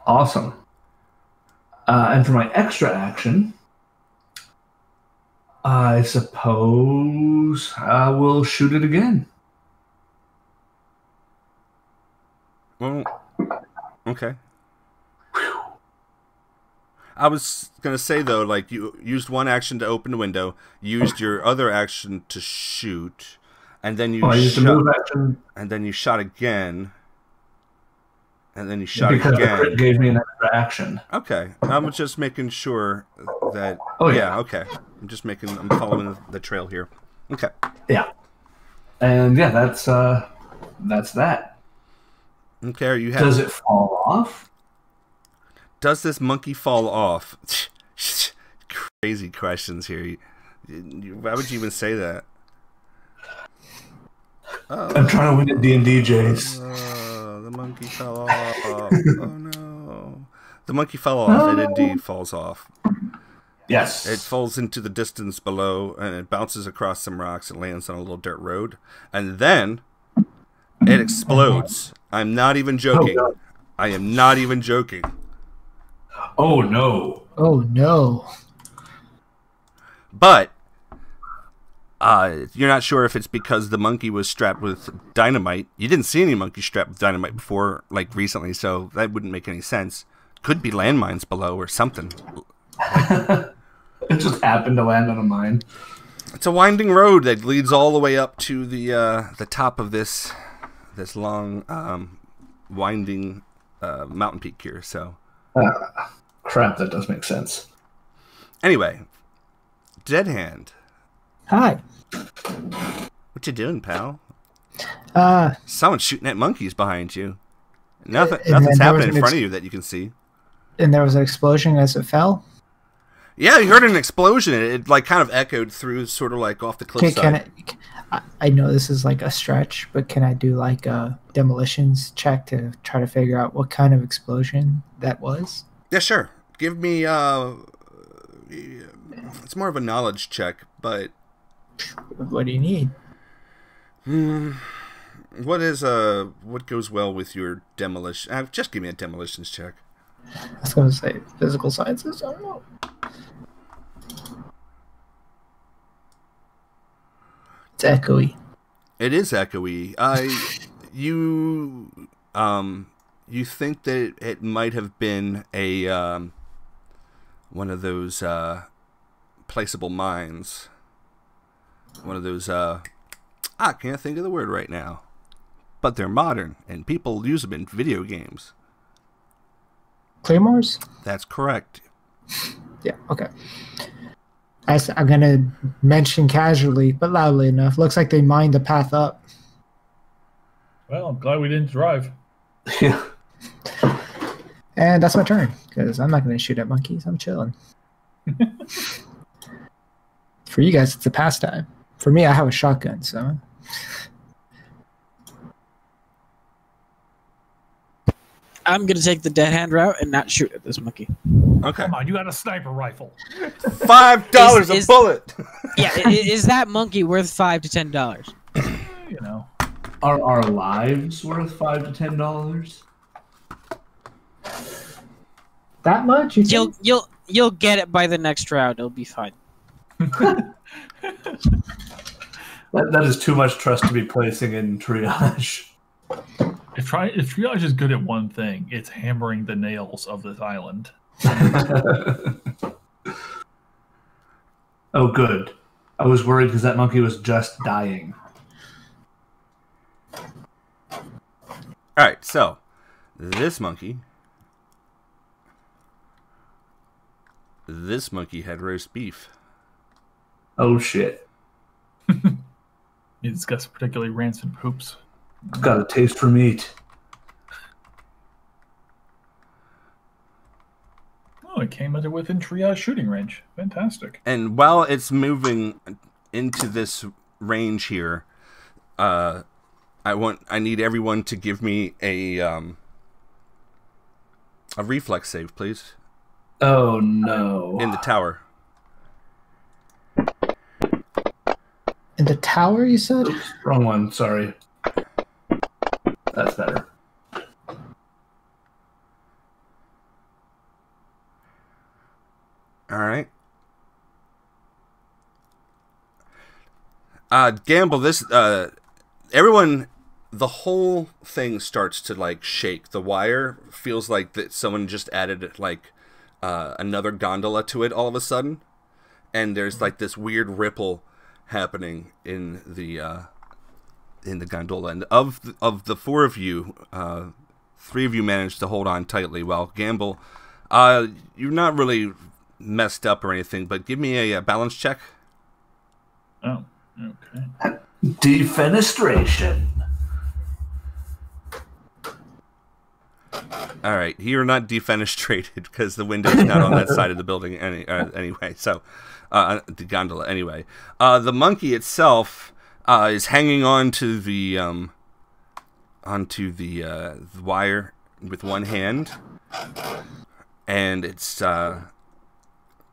Awesome. Uh, and for my extra action, I suppose I will shoot it again. Well, okay. Whew. I was gonna say though, like, you used one action to open the window, used your other action to shoot, and then you oh, I used shot, the move action. and then you shot again. And then you shot because again. Because the crit gave me an extra action. Okay, I'm just making sure that. Oh yeah. yeah. Okay, I'm just making. I'm following the trail here. Okay. Yeah. And yeah, that's uh, that's that. Okay, are you happy? Does it fall off? Does this monkey fall off? Crazy questions here. Why would you even say that? Uh, I'm trying to win at D and D, Jace. Uh, The monkey fell off. Oh no! The monkey fell off, no. and indeed falls off. Yes, it falls into the distance below, and it bounces across some rocks and lands on a little dirt road. And then it explodes. I'm not even joking. Oh, I am not even joking. Oh no! Oh no! But Uh, you're not sure if it's because the monkey was strapped with dynamite. You didn't see any monkey strapped with dynamite before, like recently, so that wouldn't make any sense. Could be landmines below or something. Like, it just happened to land on a mine. It's a winding road that leads all the way up to the uh, the top of this this long um, winding uh, mountain peak here. So, uh, crap, that does make sense. Anyway, Dead Hand. Hi. What you doing, pal? Uh, Someone's shooting at monkeys behind you. Nothing, nothing's happening in front of you that you can see. And there was an explosion as it fell? Yeah, you heard an explosion. It, it like kind of echoed through, sort of like off the cliffside. Can, can I, I know this is like a stretch, but can I do like a demolitions check to try to figure out what kind of explosion that was? Yeah, sure. Give me... Uh, it's more of a knowledge check, but... What do you need? Mm, what is uh what goes well with your demolition? Uh, just give me a demolitions check. I was going to say physical sciences. I don't know. It's echoey. It is echoey. I you um you think that it might have been a um one of those uh placeable mines. One of those, uh, I can't think of the word right now, but they're modern and people use them in video games. Claymores? That's correct. Yeah, okay. I, I'm going to mention casually, but loudly enough, looks like they mined the path up. Well, I'm glad we didn't drive. Yeah. And that's my turn, because I'm not going to shoot at monkeys. I'm chilling. For you guys, it's a pastime. For me, I have a shotgun, so. I'm going to take the Dead Hand route and not shoot at this monkey. Okay. Come on, you got a sniper rifle. Five dollars a is, bullet. Yeah, is that monkey worth five to ten dollars? You know, are our lives worth five to ten dollars? That much? You you'll think? you'll you'll get it by the next round. It'll be fine. That, that is too much trust to be placing in triage. If, tri if triage is good at one thing, it's hammering the nails of this island. Oh, good. I was worried because that monkey was just dying. All right, so this monkey, this monkey had roast beef. Oh shit! It's got some particularly rancid poops. Got a taste for meat. Oh, it came under within triage shooting range. Fantastic. And while it's moving into this range here, uh, I want I need everyone to give me a um, a reflex save, please. Oh no! In the tower. In the tower, you said? Oops, wrong one. Sorry. That's better. All right. Uh, Gamble, this, uh, everyone, the whole thing starts to, like, shake. The wire feels like that someone just added, like, uh, another gondola to it all of a sudden. And there's, like, this weird ripple happening in the, uh, in the gondola. And of the, of the four of you, uh, three of you managed to hold on tightly. Well, Gamble, uh, you're not really messed up or anything, but give me a, a balance check. Oh. Okay. Defenestration. All right, you're not defenestrated because the window's not on that side of the building any, uh, anyway. So, uh, the gondola anyway. Uh, the monkey itself uh, is hanging on to the um, onto the, uh, the wire with one hand, and it's uh,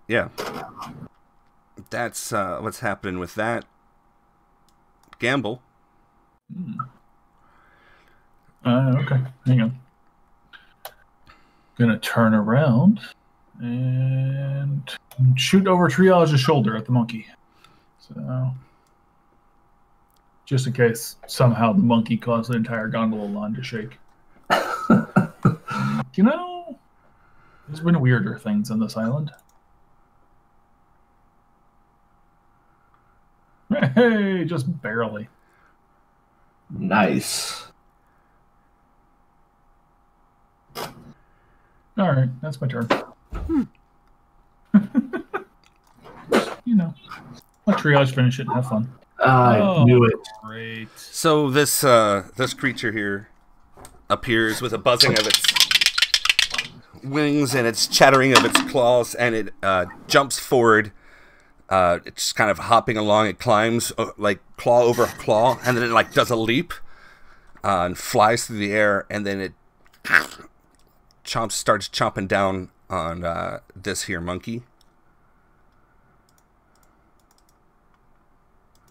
yeah. That's uh, what's happening with that. Gamble. Hmm. Uh, okay, hang on. Gonna turn around and shoot over Triage's shoulder at the monkey. So, just in case somehow the monkey caused the entire gondola line to shake. You know, there's been weirder things on this island. Hey, just barely. Nice. All right, that's my turn. Hmm. You know, let Triage finish it and have fun. I oh, knew it. Great. So this uh, this creature here appears with a buzzing of its wings and its chattering of its claws, and it uh, jumps forward. Uh, it's kind of hopping along. It climbs uh, like claw over claw, and then it like does a leap uh, and flies through the air, and then it chomps, starts chomping down on uh, this here monkey.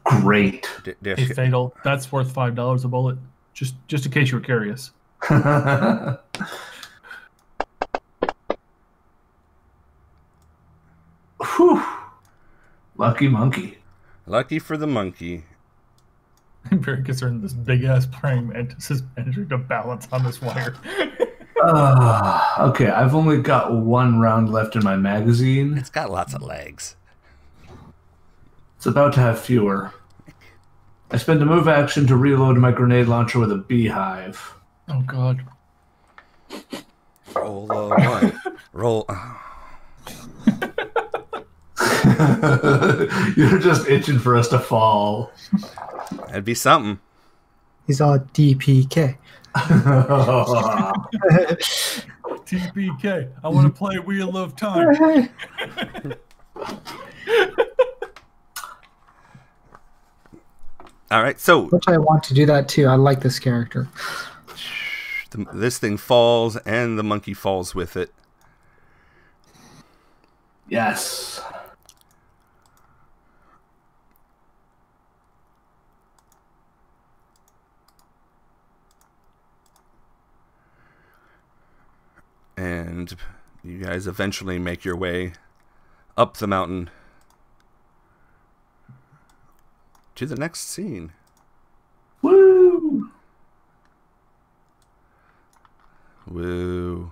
Great, D hey, fatal. That's worth five dollars a bullet. Just, just in case you were curious. Whew. Lucky monkey. Lucky for the monkey. I'm very concerned this big-ass praying mantis is managing to balance on this wire. uh, okay, I've only got one round left in my magazine. It's got lots of legs. It's about to have fewer. I spend a move action to reload my grenade launcher with a beehive. Oh, God. Roll a one. Roll... You're just itching for us to fall. That'd be something. He's all D P K. D P K. I want to play Wheel of Time. All right, so which I want to do that too. I like this character. This thing falls, and the monkey falls with it. Yes. And you guys eventually make your way up the mountain to the next scene. Woo! Woo.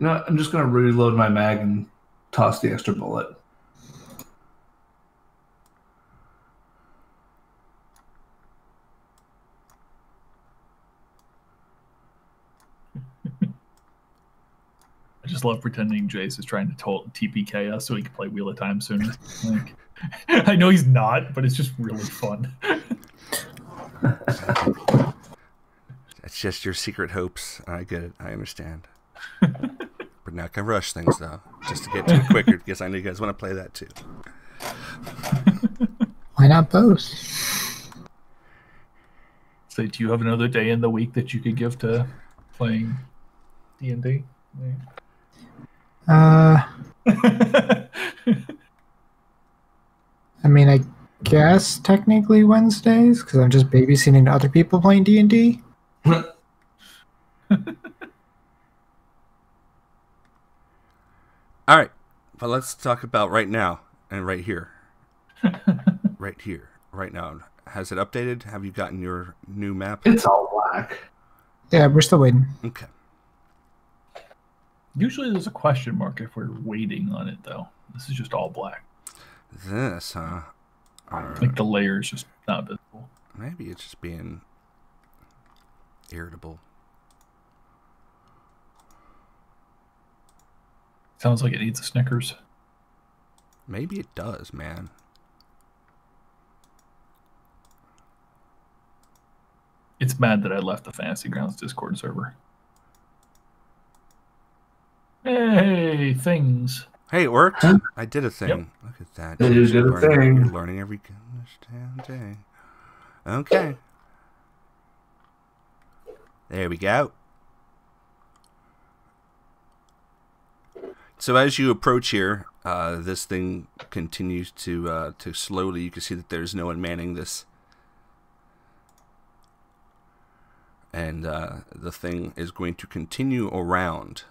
You know, I'm just going to reload my mag and toss the extra bullet. I just love pretending Jace is trying to T P K us so he can play Wheel of Time sooner. Like, I know he's not, but it's just really fun. That's just your secret hopes. I get it. I understand. But not gonna rush things though, just to get to it quicker, because I know you guys want to play that too. Why not both? So, do you have another day in the week that you could give to playing D and D? Yeah. Uh, I mean, I guess technically Wednesdays, because I'm just babysitting other people playing D and D. All right, but let's talk about right now and right here. Right here, right now. Has it updated? Have you gotten your new map? It's all black. Yeah, we're still waiting. Okay. Usually there's a question mark if we're waiting on it, though. This is just all black. This, huh? Right. Like the layer is just not visible. Maybe it's just being irritable. Sounds like it needs a Snickers. Maybe it does, man. It's mad that I left the Fantasy Grounds Discord server. Hey, things. Hey, it worked. Huh? I did a thing. Yep. Look at that. Yeah, you did a thing. You're learning every damn day. Okay. There we go. So as you approach here, uh, this thing continues to uh, to slowly. You can see that there's no one manning this, and uh, the thing is going to continue around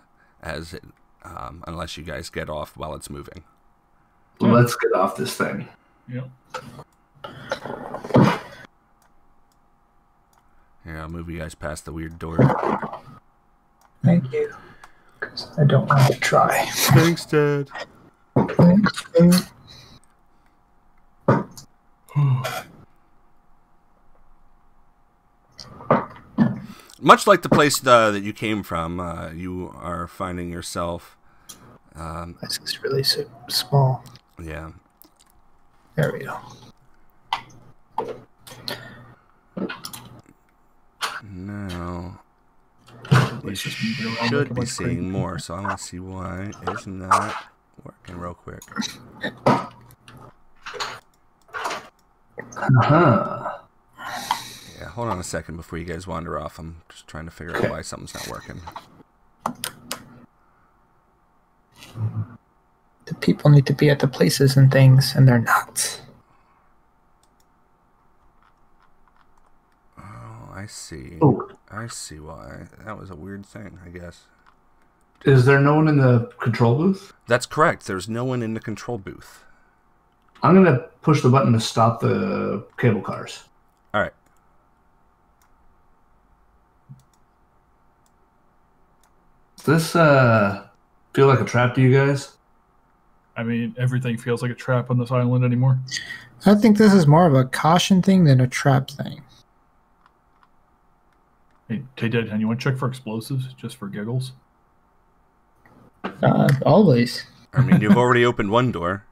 as it, um, unless you guys get off while it's moving. Let's get off this thing. Yep. Here, I'll move you guys past the weird door. Thank you. Because I don't want to try. Thanks, Dad. Thanks, Dad. Much like the place uh, that you came from, uh, you are finding yourself... Um, this is really so small. Yeah. There we go. Now... We should be seeing more, so I want to see why it's not working real quick. Uh-huh. Yeah, hold on a second before you guys wander off. I'm just trying to figure out why something's not working. The people need to be at the places and things, and they're not. I see. Ooh. I see why. That was a weird thing, I guess. Is there no one in the control booth? That's correct. There's no one in the control booth. I'm going to push the button to stop the cable cars. All right. Does this uh, feel like a trap to you guys? I mean, everything feels like a trap on this island anymore. I think this is more of a caution thing than a trap thing. Hey, hey, Dad, you want to check for explosives, just for giggles? Uh, always. I mean, you've already opened one door.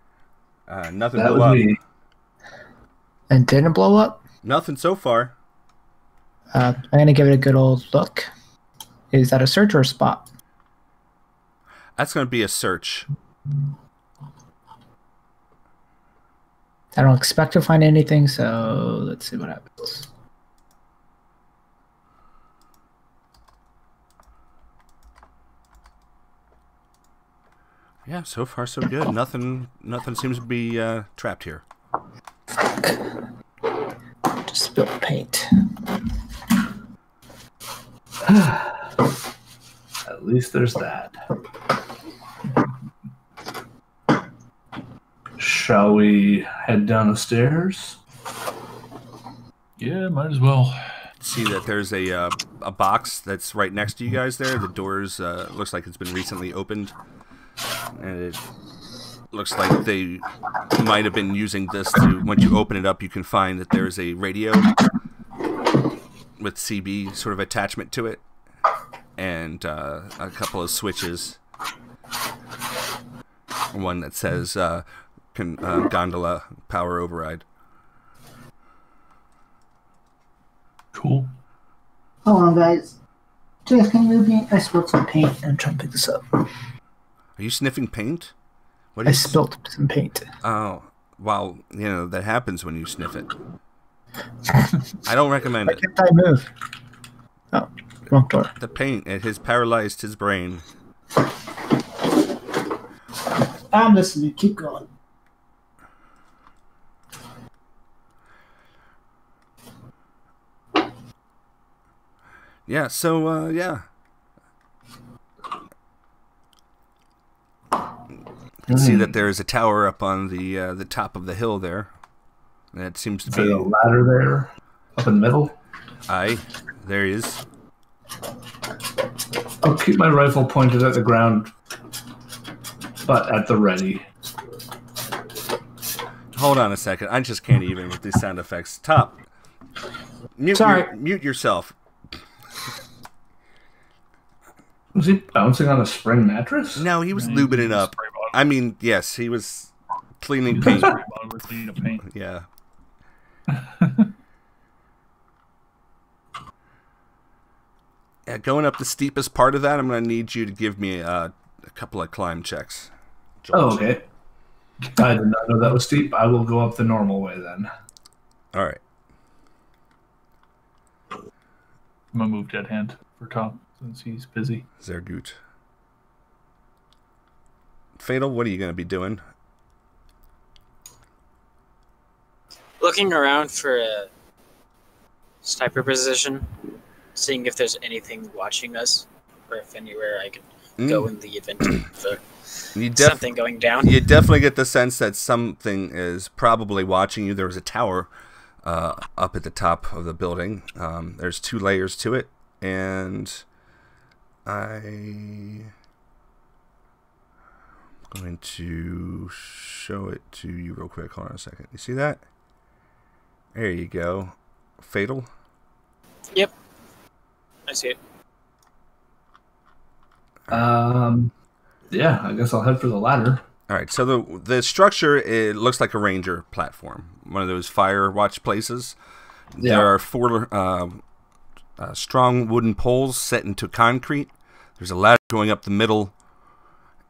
Uh, nothing blew up. Me. And didn't blow up? Nothing so far. Uh, I'm going to give it a good old look. Is that a search or a spot? That's going to be a search. I don't expect to find anything, so let's see what happens. Yeah, so far so good. Nothing, nothing seems to be uh, trapped here. Fuck. Just spilled paint. At least there's that. Shall we head down the stairs? Yeah, might as well. See that there's a uh, a box that's right next to you guys there. The door's uh, looks like it's been recently opened. And it looks like they might have been using this to, once you open it up, you can find that there's a radio with C B sort of attachment to it, and uh, a couple of switches. One that says uh, can, uh, gondola power override. Cool. Hold on, guys. Just can you be? I spilled some paint and I'm trying to pick this up. Are you sniffing paint? What I spilled some paint. Oh, well, you know, that happens when you sniff it. I don't recommend it. Why can't I move? Oh, wrong door. The paint, it has paralyzed his brain. I'm listening. Keep going. Yeah, so, uh, yeah. You can see that there is a tower up on the uh, the top of the hill there. And it seems to so be... a ladder there, up in the middle? Aye, there he is. I'll keep my rifle pointed at the ground, but at the ready. Hold on a second. I just can't even with these sound effects. Top, mute, Sorry. Your, mute yourself. Was he bouncing on a spring mattress? No, he was yeah, lubing it up. I mean, yes, he was cleaning paint. Yeah. Yeah, going up the steepest part of that, I'm going to need you to give me uh, a couple of climb checks. George. Oh, okay. I did not know that was steep. I will go up the normal way then. All right. I'm going to move dead hand for Tom. Since he's busy. Sehr gut. Fatal, what are you going to be doing? Looking around for a sniper position, seeing if there's anything watching us, or if anywhere I can mm. go in the event of something going down. You definitely get the sense that something is probably watching you. There was a tower uh, up at the top of the building. Um, there's two layers to it, and... I'm going to show it to you real quick. Hold on a second. You see that? There you go. Fatal? Yep. I see it. Um, yeah, I guess I'll head for the ladder. All right, so the, the structure, it looks like a ranger platform, one of those fire watch places. Yeah. There are four uh, uh, strong wooden poles set into concrete. There's a ladder going up the middle,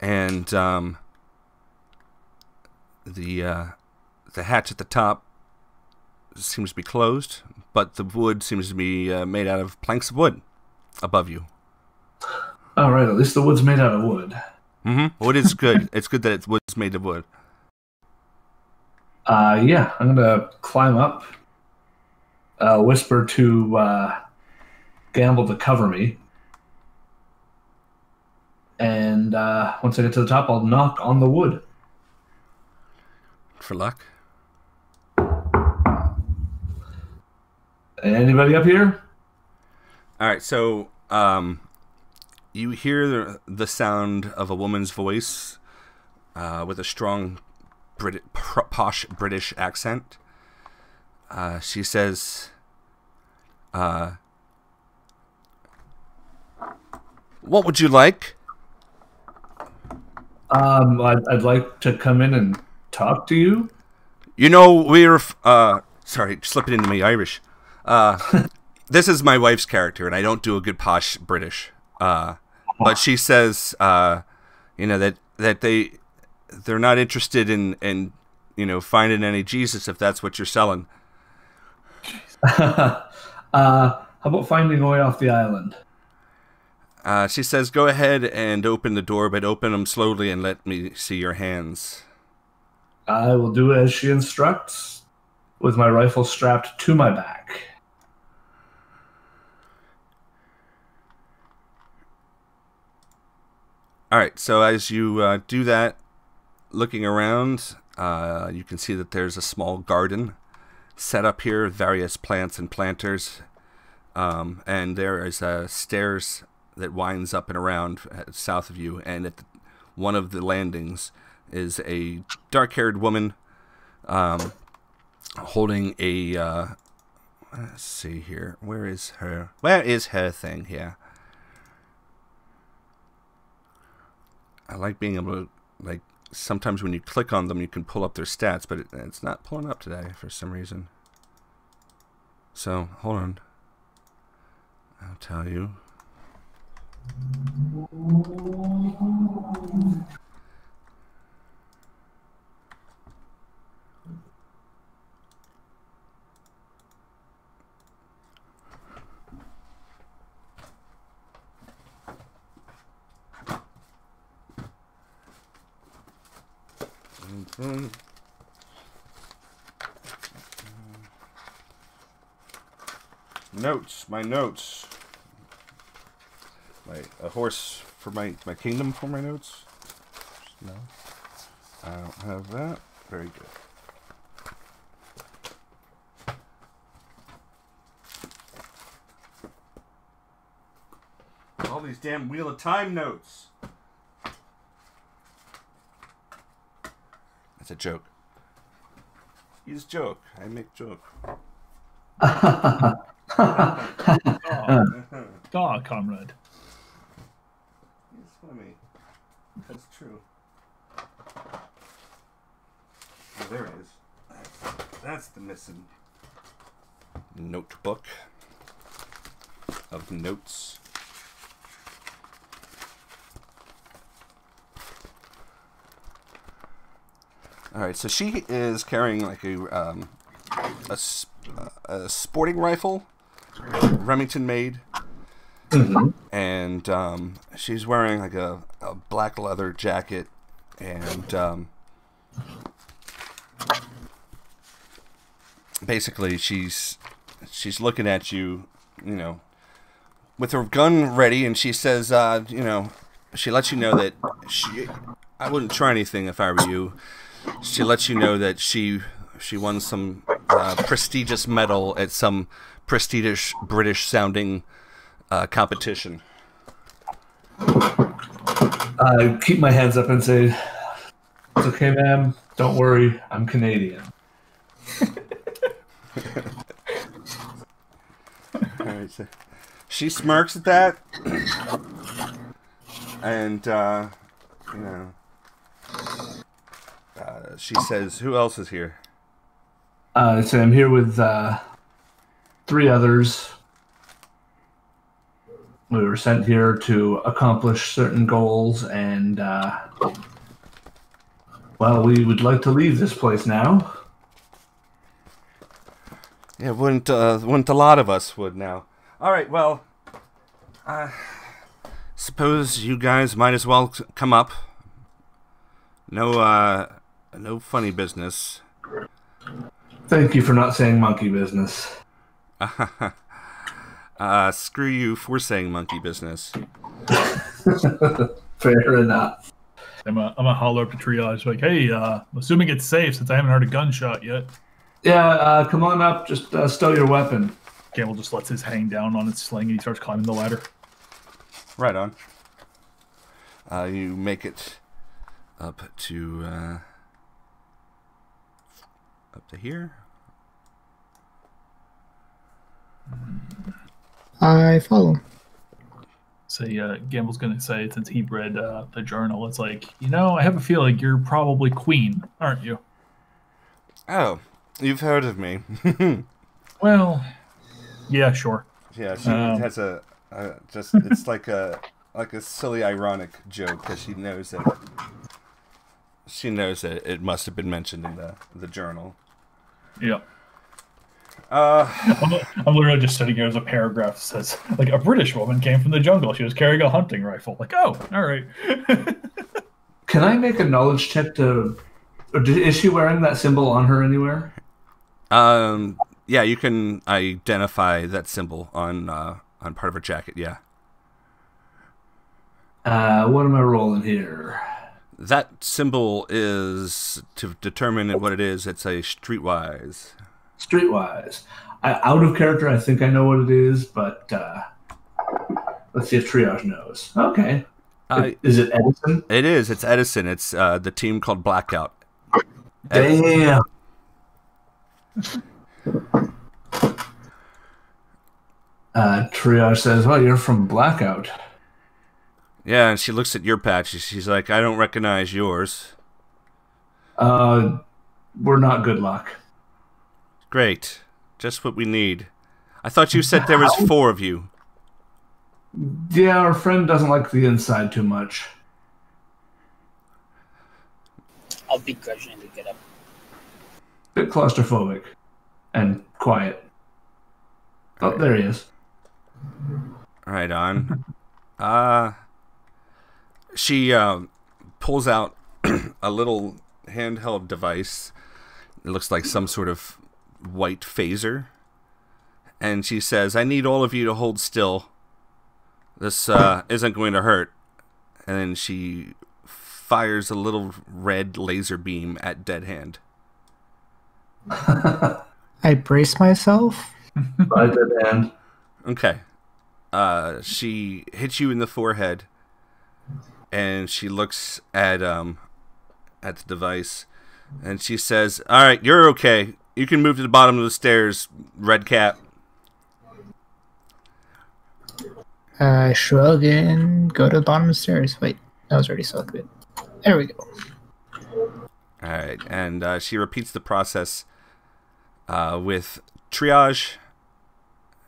and um, the uh, the hatch at the top seems to be closed, but the wood seems to be uh, made out of planks of wood above you. All right, at least the wood's made out of wood. Mm-hmm. Wood is good. It's good that it's wood's made of wood. Uh, yeah, I'm gonna climb up. Uh, whisper to uh, Gamble to cover me. And uh, once I get to the top, I'll knock on the wood. For luck. Anybody up here? All right, so um, you hear the, the sound of a woman's voice uh, with a strong Brit posh British accent. Uh, she says, uh, what would you like? Um, I'd, I'd like to come in and talk to you. You know, we're, uh, sorry, slip it into me, Irish. Uh, this is my wife's character, and I don't do a good posh British. Uh, but she says, uh, you know, that, that they, they're not interested in, in, you know, finding any Jesus if that's what you're selling. uh, how about finding oil off the island? Uh, she says, go ahead and open the door, but open them slowly and let me see your hands. I will do as she instructs, with my rifle strapped to my back. All right, so as you uh, do that, looking around, uh, you can see that there's a small garden set up here, various plants and planters, um, and there is uh, stairs that winds up and around south of you, and at the, one of the landings is a dark-haired woman um, holding a uh, let's see here, where is her where is her thing here? I like being able to, like, sometimes when you click on them you can pull up their stats, but it, it's not pulling up today for some reason, so hold on, I'll tell you. Um, notes, my notes. My a horse for my my kingdom for my notes. No, I don't have that. Very good. All these damn Wheel of Time notes. That's a joke. He's a joke. I make joke. God, comrade. It's funny. That's true. Oh, there it is. That's, that's the missing notebook of notes. All right, so she is carrying like a um, a, a sporting rifle, Remington made, mm-hmm. and um, she's wearing like a, a black leather jacket and um, basically she's she's looking at you, you know, with her gun ready, and she says, uh, you know, she lets you know that she I wouldn't try anything if I were you. She lets you know that she she won some uh, prestigious medal at some prestigious British-sounding uh, competition. I keep my hands up and say, "It's okay, ma'am. Don't worry. I'm Canadian." All right, so she smirks at that, and uh, you know. Uh, she says, who else is here? Uh, so I'm here with uh, three others. We were sent here to accomplish certain goals, and, uh, well, we would like to leave this place now. Yeah, wouldn't, uh, wouldn't a lot of us would now. All right, well, I suppose you guys might as well come up. No, uh... No funny business. Thank you for not saying monkey business. uh, screw you for saying monkey business. Fair enough. I'm a, I'm a holler up the triage like, hey, uh, I'm assuming it's safe since I haven't heard a gunshot yet. Yeah, uh, come on up. Just uh, stow your weapon. Campbell just lets his hang down on its sling and he starts climbing the ladder. Right on. Uh, you make it up to... Uh... Up to here. I follow. So uh, Gamble's going to say, since he read uh, the journal, it's like, you know, I have a feeling you're probably Queen, aren't you? Oh, you've heard of me. Well, yeah, sure. Yeah, she um, has a, a just it's like a like a silly ironic joke because she knows it. She knows that it must have been mentioned in the the journal. Yeah. Uh, I'm, I'm literally just sitting here as a paragraph that says, like, a British woman came from the jungle. She was carrying a hunting rifle. Like, oh, all right. Can I make a knowledge check to... Or is she wearing that symbol on her anywhere? Um. Yeah, you can identify that symbol on, uh, on part of her jacket, yeah. Uh, what am I rolling here? That symbol is, to determine what it is, it's a streetwise. Streetwise. I, out of character, I think I know what it is, but uh, let's see if Triage knows. Okay. Uh, is it Edison? It is. It's Edison. It's uh, the team called Blackout. Damn. uh, Triage says, well, you're from Blackout. Yeah, and she looks at your patch. She's like, I don't recognize yours. Uh, we're not good luck. Great. Just what we need. I thought you said there was four of you. Yeah, our friend doesn't like the inside too much. I'll begrudgingly get up. Bit claustrophobic. And quiet. Oh, there he is. Right on. Ah... Uh, She uh, pulls out a little handheld device. It looks like some sort of white phaser. And she says, I need all of you to hold still. This uh, isn't going to hurt. And then she fires a little red laser beam at Dead Hand. I brace myself. By Dead Hand. Okay. Uh, she hits you in the forehead. And she looks at um, at the device. And she says, all right, you're okay. You can move to the bottom of the stairs, Red Cap. I shrug and go to the bottom of the stairs. Wait, that was already selected. There we go. All right, and uh, she repeats the process uh, with triage,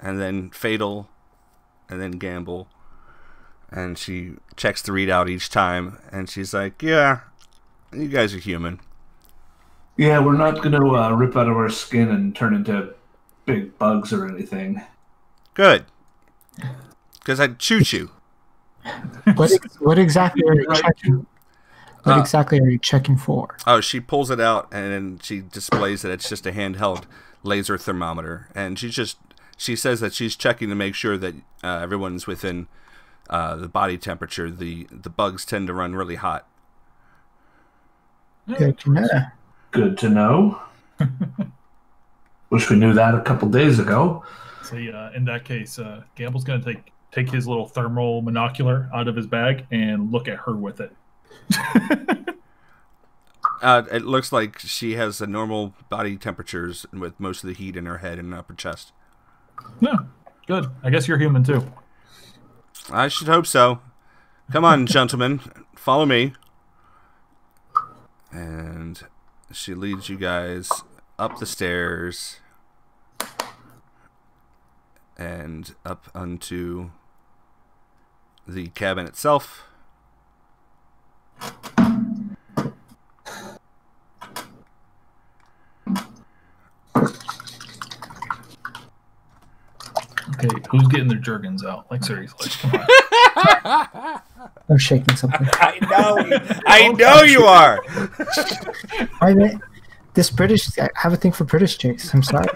and then fatal, and then gamble. And she checks the readout each time, and she's like, yeah, you guys are human. Yeah, we're not going to uh, rip out of our skin and turn into big bugs or anything. Good. Because I'd shoot you. What, ex what exactly are you checking? What uh, exactly are you checking for? Oh, she pulls it out and then she displays that it's just a handheld laser thermometer, and she just she says that she's checking to make sure that uh, everyone's within uh, the body temperature. The the bugs tend to run really hot. Good to know. Good to know. Wish we knew that a couple days ago. So uh, in that case, uh, Gamble's gonna take. Take his little thermal monocular out of his bag and look at her with it. uh, it looks like she has a normal body temperatures with most of the heat in her head and upper chest. No, good. I guess you're human too. I should hope so. Come on, gentlemen. Follow me. And she leads you guys up the stairs and up onto the cabin itself. Okay, who's getting their jergens out? Like, seriously. Come on. I'm shaking something. I know. I know you are. Why they, this British, I have a thing for British chicks. I'm sorry.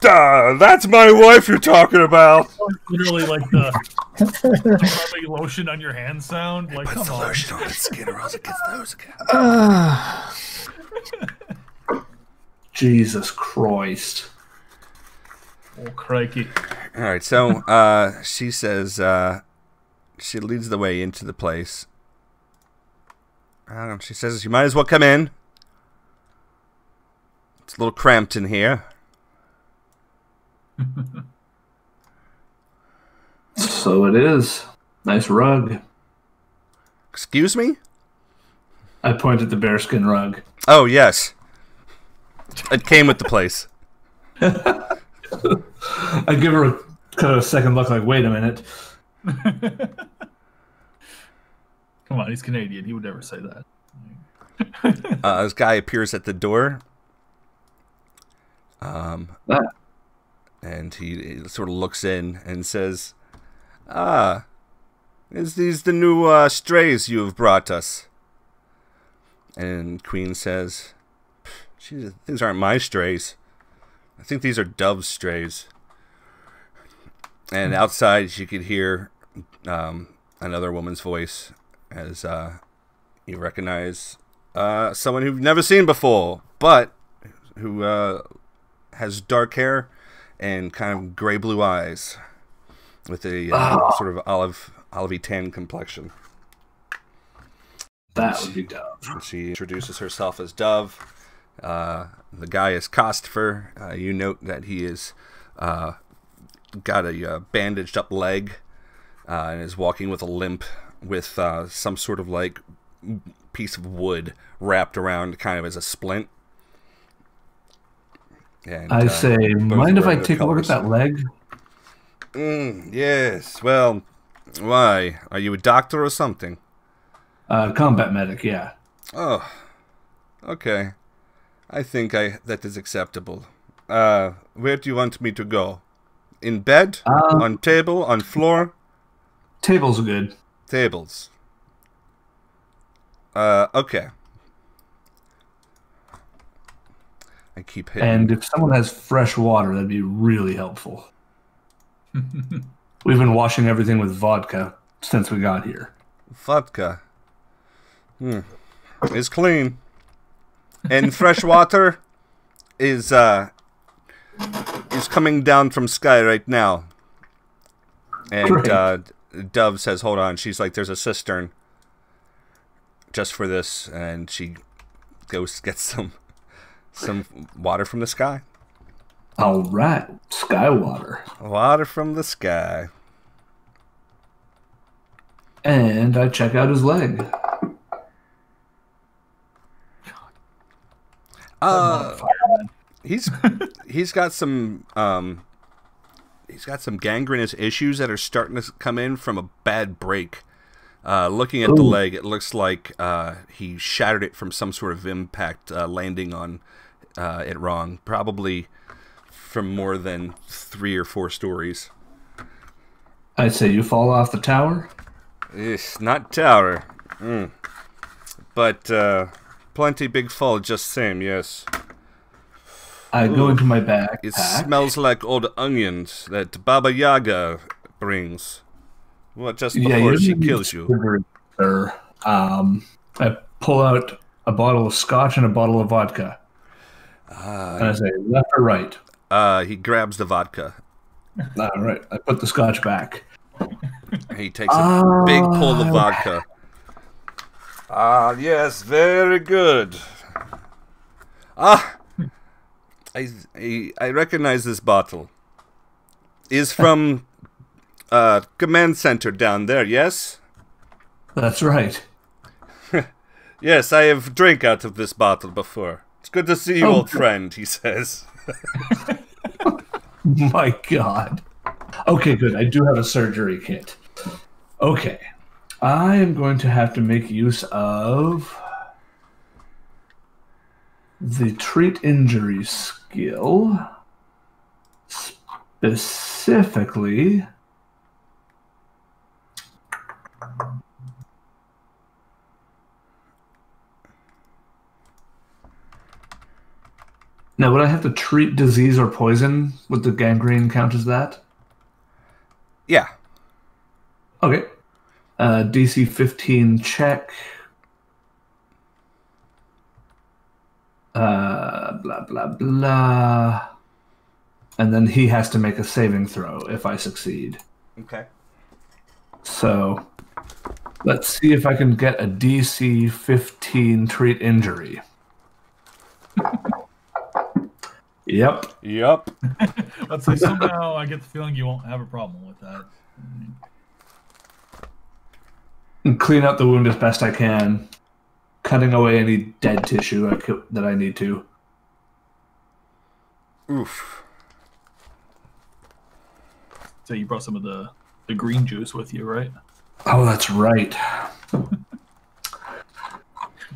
Duh, that's my wife you're talking about. Literally, like the, the rubbing lotion on your hand sound. Like, put the lotion on its skin, or else it gets those again. Uh, Jesus Christ! Oh, crikey! All right, so uh, she says uh, she leads the way into the place. I don't know. She says you might as well come in. It's a little cramped in here. So it is. Nice rug. Excuse me? I pointed the bearskin rug. Oh, yes. It came with the place. I give her a, kind of a second look like, wait a minute. Come on, he's Canadian. He would never say that. uh, this guy appears at the door. Um... Ah. And he sort of looks in and says, ah, is these the new uh, strays you have brought us? And Queen says, geez, these aren't my strays. I think these are Dove's strays. And outside you could hear um, another woman's voice as uh, you recognize uh, someone who you've never seen before, but who uh, has dark hair and kind of gray blue eyes with a uh, oh. sort of olive, olivey tan complexion. That would be Dove. She introduces herself as Dove. Uh, the guy is Kostifer. Uh, you note that he is uh, got a uh, bandaged up leg uh, and is walking with a limp with uh, some sort of like piece of wood wrapped around kind of as a splint. And, I uh, say, mind if I take colors. a look at that leg? Mm, yes, well, why? Are you a doctor or something? Uh, combat medic, yeah. Oh, okay. I think I that is acceptable. Uh, where do you want me to go? In bed? Um, on table? On floor? Tables are good. Tables. Uh, okay. I keep hitting. And if someone has fresh water, that'd be really helpful. We've been washing everything with vodka since we got here. Vodka. Hmm. It's clean. And fresh water is uh is coming down from sky right now. And Great. uh Dove says, "Hold on." She's like, "There's a cistern just for this," and she goes gets some some water from the sky. All right, sky water. Water from the sky. And I check out his leg. Uh, he's he's got some um, he's got some gangrenous issues that are starting to come in from a bad break. Uh, looking at Ooh. the leg, it looks like uh, he shattered it from some sort of impact uh, landing on uh, it wrong, probably from more than three or four stories. I'd say you fall off the tower. It's not tower, mm. but. Uh, Plenty big fall, just same, yes. I Ooh. go into my backpack. It smells like old onions that Baba Yaga brings. Well, just before yeah, she kills you. Um, I pull out a bottle of scotch and a bottle of vodka. Uh, and I say, left or right? Uh, he grabs the vodka. All right, I put the scotch back. He takes a uh, big pull of vodka. Ah, yes, very good. Ah, I, I I recognize this bottle. Is from uh command center down there, yes? That's right. Yes, I have drank out of this bottle before. It's good to see you, oh, old friend, he says. My God. Okay, good. I do have a surgery kit. Okay. I am going to have to make use of the treat injury skill, specifically now. Would I have to treat disease or poison? Would the gangrene count as that? Yeah. Okay. Uh, D C fifteen check. Uh, blah, blah, blah. And then he has to make a saving throw if I succeed. Okay. So let's see if I can get a D C fifteen treat injury. Yep. Yep. Let's say somehow I get the feeling you won't have a problem with that. And clean up the wound as best I can, cutting away any dead tissue I could, that I need to. Oof. So you brought some of the, the green juice with you, right? Oh, that's right.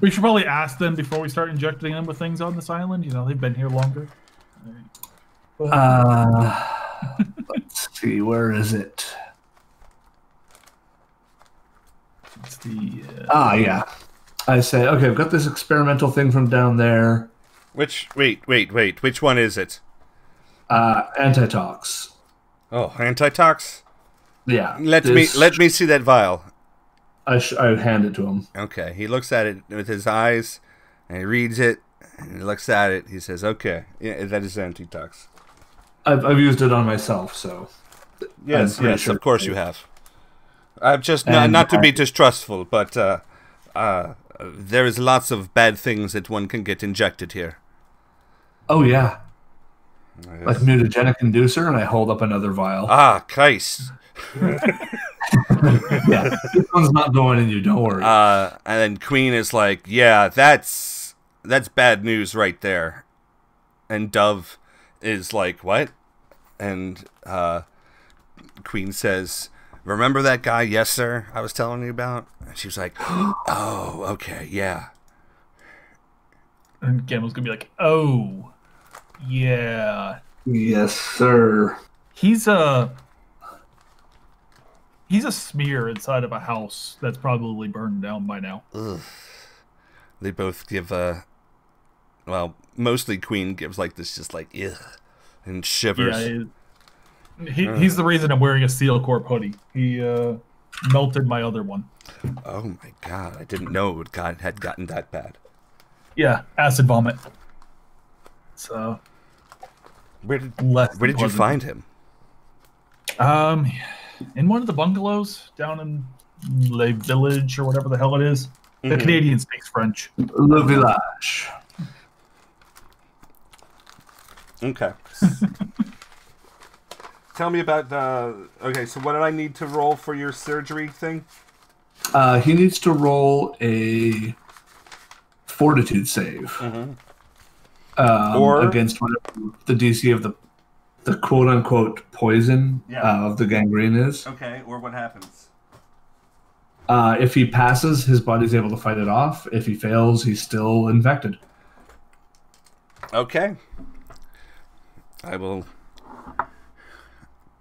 We should probably ask them before we start injecting them with things on this island. You know, they've been here longer. All right. Uh, let's see, where is it? The, uh, ah, yeah. I say, okay, I've got this experimental thing from down there. Which, wait, wait, wait, which one is it? Uh, antitox. Oh, antitox? Yeah. Let me let me see that vial. I, sh I would hand it to him. Okay, he looks at it with his eyes, and he reads it, and he looks at it, he says, okay, yeah, that is antitox. I've, I've used it on myself, so... Yes, yes, sure of course you have. I'm just not, not to be distrustful, but uh, uh, there is lots of bad things that one can get injected here. Oh yeah, yes. Like mutagenic inducer, and I hold up another vial. Ah, Christ! Yeah, this one's not going in you. Don't worry. Uh, and then Queen is like, "Yeah, that's that's bad news right there," and Dove is like, "What?" And uh, Queen says, "Remember that guy, yes, sir, I was telling you about?" And she was like, oh, okay, yeah. And Gamble's going to be like, oh, yeah. Yes, sir. He's a, he's a smear inside of a house that's probably burned down by now. Ugh. They both give, uh, well, mostly Queen gives like this, just like, ugh, and shivers. Yeah, it, he, uh. he's the reason I'm wearing a Seal Corp hoodie. He uh, melted my other one. Oh my god, I didn't know it had gotten that bad. Yeah, acid vomit. So, where did where did you find him? Um, in one of the bungalows down in Le Village or whatever the hell it is. The mm-hmm. Canadian speaks French. Le Village. Okay. Tell me about the... Okay, so what did I need to roll for your surgery thing? Uh, he needs to roll a fortitude save. Mm-hmm. Um, or against whatever the D C of the the quote unquote poison yeah. uh, of the gangrene is. Okay, or what happens? Uh, if he passes, his body's able to fight it off. If he fails, he's still infected. Okay. I will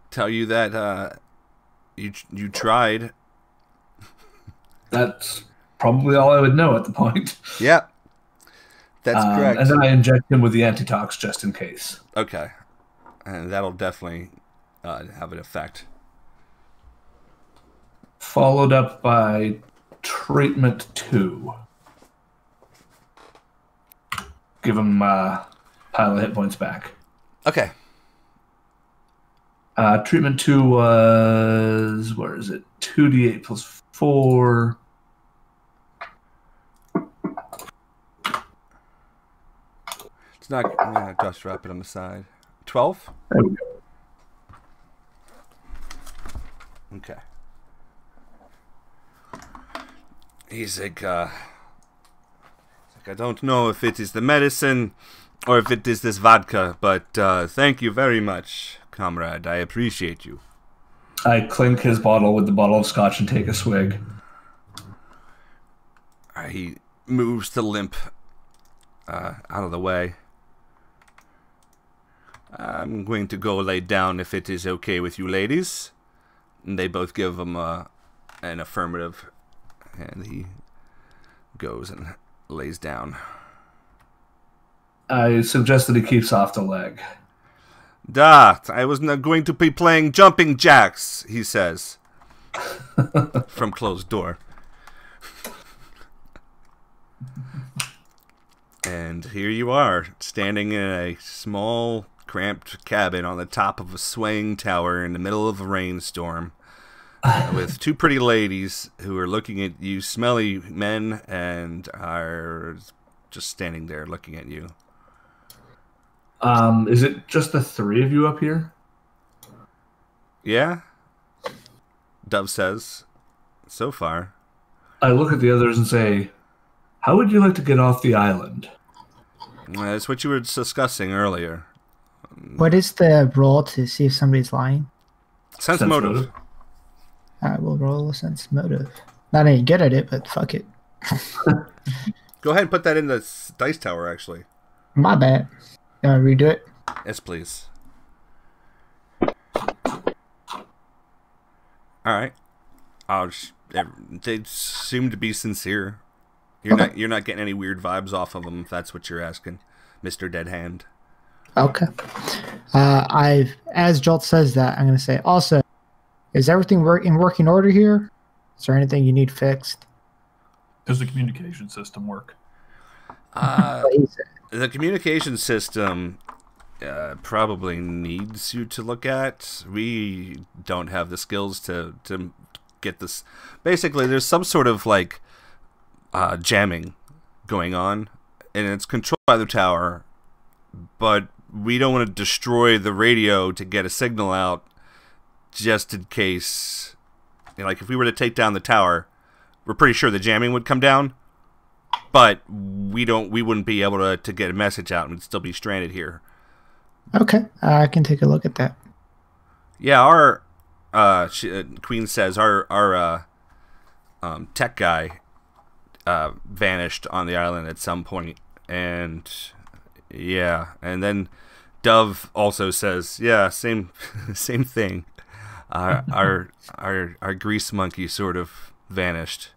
tell you that uh, you you tried. That's probably all I would know at the point. Yeah. That's um, correct. And then I inject him with the antitox just in case. Okay. And that'll definitely uh, have an effect. Followed up by treatment two. Give him a pile of hit points back. Okay. Uh, treatment two was... Where is it? two d eight plus four... Not, yeah, just wrap it on the side. twelve? There we go. Okay. He's like, uh, he's like, I don't know if it is the medicine or if it is this vodka, but uh, thank you very much, comrade. I appreciate you. I clink his bottle with the bottle of scotch and take a swig. Uh, he moves to limp uh, out of the way. I'm going to go lay down if it is okay with you ladies. And they both give him uh, an affirmative. And he goes and lays down. I suggest that he keeps off the leg. That, I was not going to be playing jumping jacks, he says. From closed door. And here you are, standing in a small... cramped cabin on the top of a swaying tower in the middle of a rainstorm uh, with two pretty ladies who are looking at you, smelly men, and are just standing there looking at you. Um, is it just the three of you up here? Yeah. Dove says, so far. I look at the others and say, how would you like to get off the island? Well, that's what you were discussing earlier. What is the roll to see if somebody's lying? Sense, sense motive. motive. I will roll a sense motive. Not any good at it, but fuck it. Go ahead and put that in the dice tower, actually. My bad. You want to redo it? Yes, please. Alright. They seem to be sincere. You're okay. not You're not getting any weird vibes off of them, if that's what you're asking, Mister Dead Hand. Okay. Uh, I've, as Jolt says that, I'm going to say, also, is everything work in working order here? Is there anything you need fixed? Does the communication system work? Uh, the communication system uh, probably needs you to look at. We don't have the skills to, to get this. Basically, there's some sort of, like, uh, jamming going on, and it's controlled by the tower, but we don't want to destroy the radio to get a signal out just in case. You know, like, if we were to take down the tower, we're pretty sure the jamming would come down, but we don't. We wouldn't be able to, to get a message out and we'd still be stranded here. Okay, I can take a look at that. Yeah, our uh, she, uh, Queen says our, our uh, um, tech guy uh, vanished on the island at some point, and... Yeah, and then Dove also says, "Yeah, same, same thing. Uh, our our our grease monkey sort of vanished."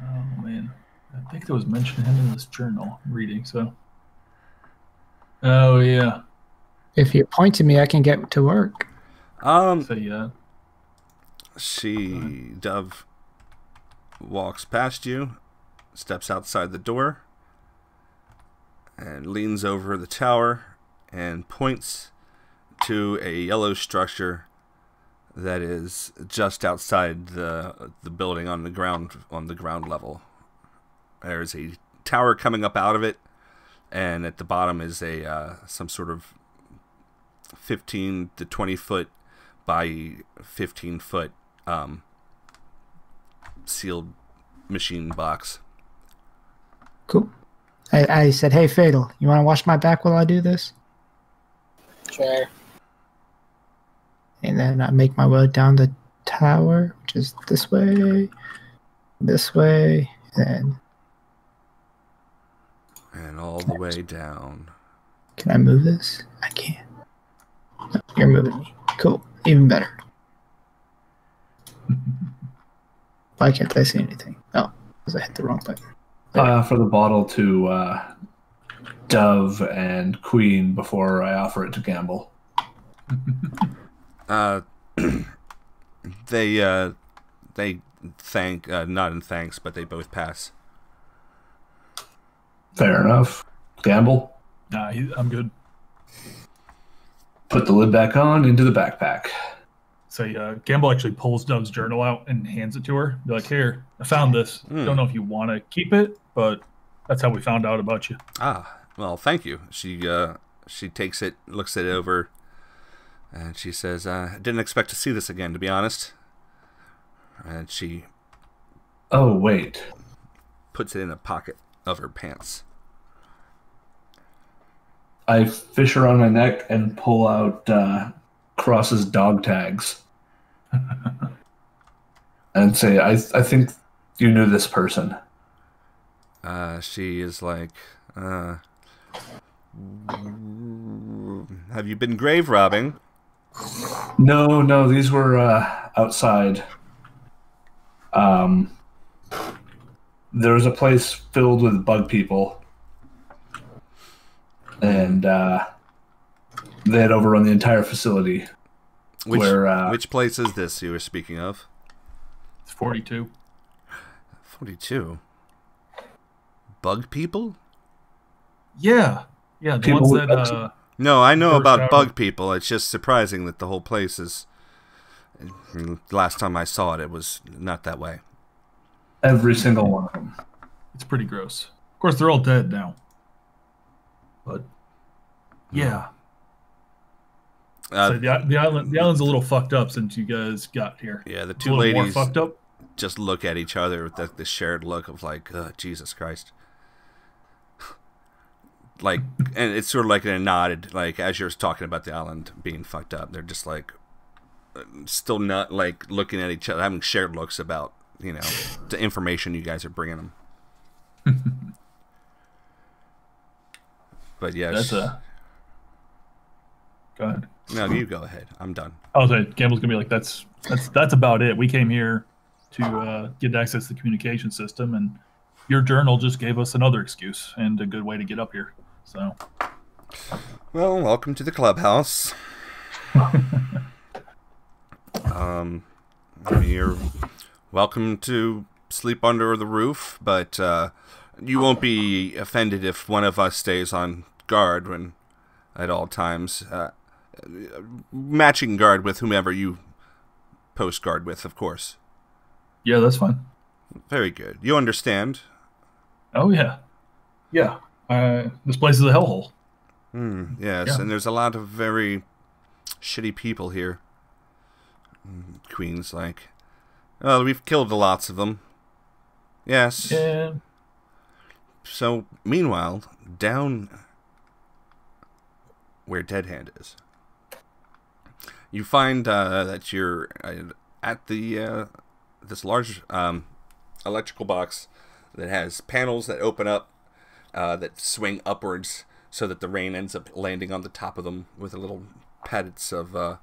Oh man, I think there was mention of him in this journal I'm reading. So, oh yeah. If you point to me, I can get to work. Um. So yeah. She Dove walks past you, steps outside the door, and leans over the tower and points to a yellow structure that is just outside the the building on the ground on the ground level. There is a tower coming up out of it, and at the bottom is a uh, some sort of fifteen to twenty foot by fifteen foot um, sealed machine box. Cool. I, I said, "Hey, Fatal, you want to wash my back while I do this?" Sure. And then I make my way down the tower, which is this way, this way, and... And all the way down. Can I move this? I can't. No, you're moving me. Cool. Even better. Why can't I see anything? Oh, because I hit the wrong button. Uh, for the bottle to uh, Dove and Queen before I offer it to Gamble. Uh, they, uh, they thank, uh, not in thanks, but they both pass. Fair enough. Gamble? Nah, he, I'm good. Put the lid back on into the backpack. So, uh, Gamble actually pulls Dove's journal out and hands it to her. Be like, here, I found this. Mm. Don't know if you want to keep it, but that's how we found out about you. Ah, well, thank you. She, uh, she takes it, looks it over. And she says, uh, I didn't expect to see this again, to be honest. And she... Oh, wait. Puts it in a pocket of her pants. I fish around my neck and pull out uh, Cross's dog tags. And say, I, I think you knew this person. Uh, she is like... Uh, have you been grave robbing? No, no, these were uh, outside. Um, there was a place filled with bug people, and uh, they had overrun the entire facility. Which, where, uh, which place is this you were speaking of? It's forty-two. forty-two? Bug people? Yeah. Yeah, the people ones that... Uh, no, I know about hour. bug people. It's just surprising that the whole place is... Last time I saw it, it was not that way. Every single one of them. It's pretty gross. Of course, they're all dead now. But, yeah. Uh, so the, the, island, the island's a little fucked up since you guys got here. Yeah, the two ladies fucked up. Just look at each other with the, the shared look of like, oh, Jesus Christ. Like, and it's sort of like a nod, like, as you're talking about the island being fucked up, they're just, like, still not, like, looking at each other, having shared looks about, you know, the information you guys are bringing them. But, yeah. That's a... Go ahead. No, you go ahead. I'm done. Oh, sorry. Gamble's going to be like, that's, that's, that's about it. We came here to uh, get access to the communication system, and your journal just gave us another excuse and a good way to get up here. So, well, welcome to the clubhouse. um, you're welcome to sleep under the roof, but uh, you won't be offended if one of us stays on guard when, at all times, uh, matching guard with whomever you post guard with, of course. Yeah, that's fine. Very good. You understand? Oh yeah, yeah. Uh, this place is a hellhole. Mm, yes, yeah. And there's a lot of very shitty people here. Queen's like, well, we've killed lots of them. Yes. Yeah. So meanwhile, down where Dead Hand is, you find uh, that you're at the uh, this large um, electrical box that has panels that open up, uh, that swing upwards so that the rain ends up landing on the top of them with a little paddets of, uh,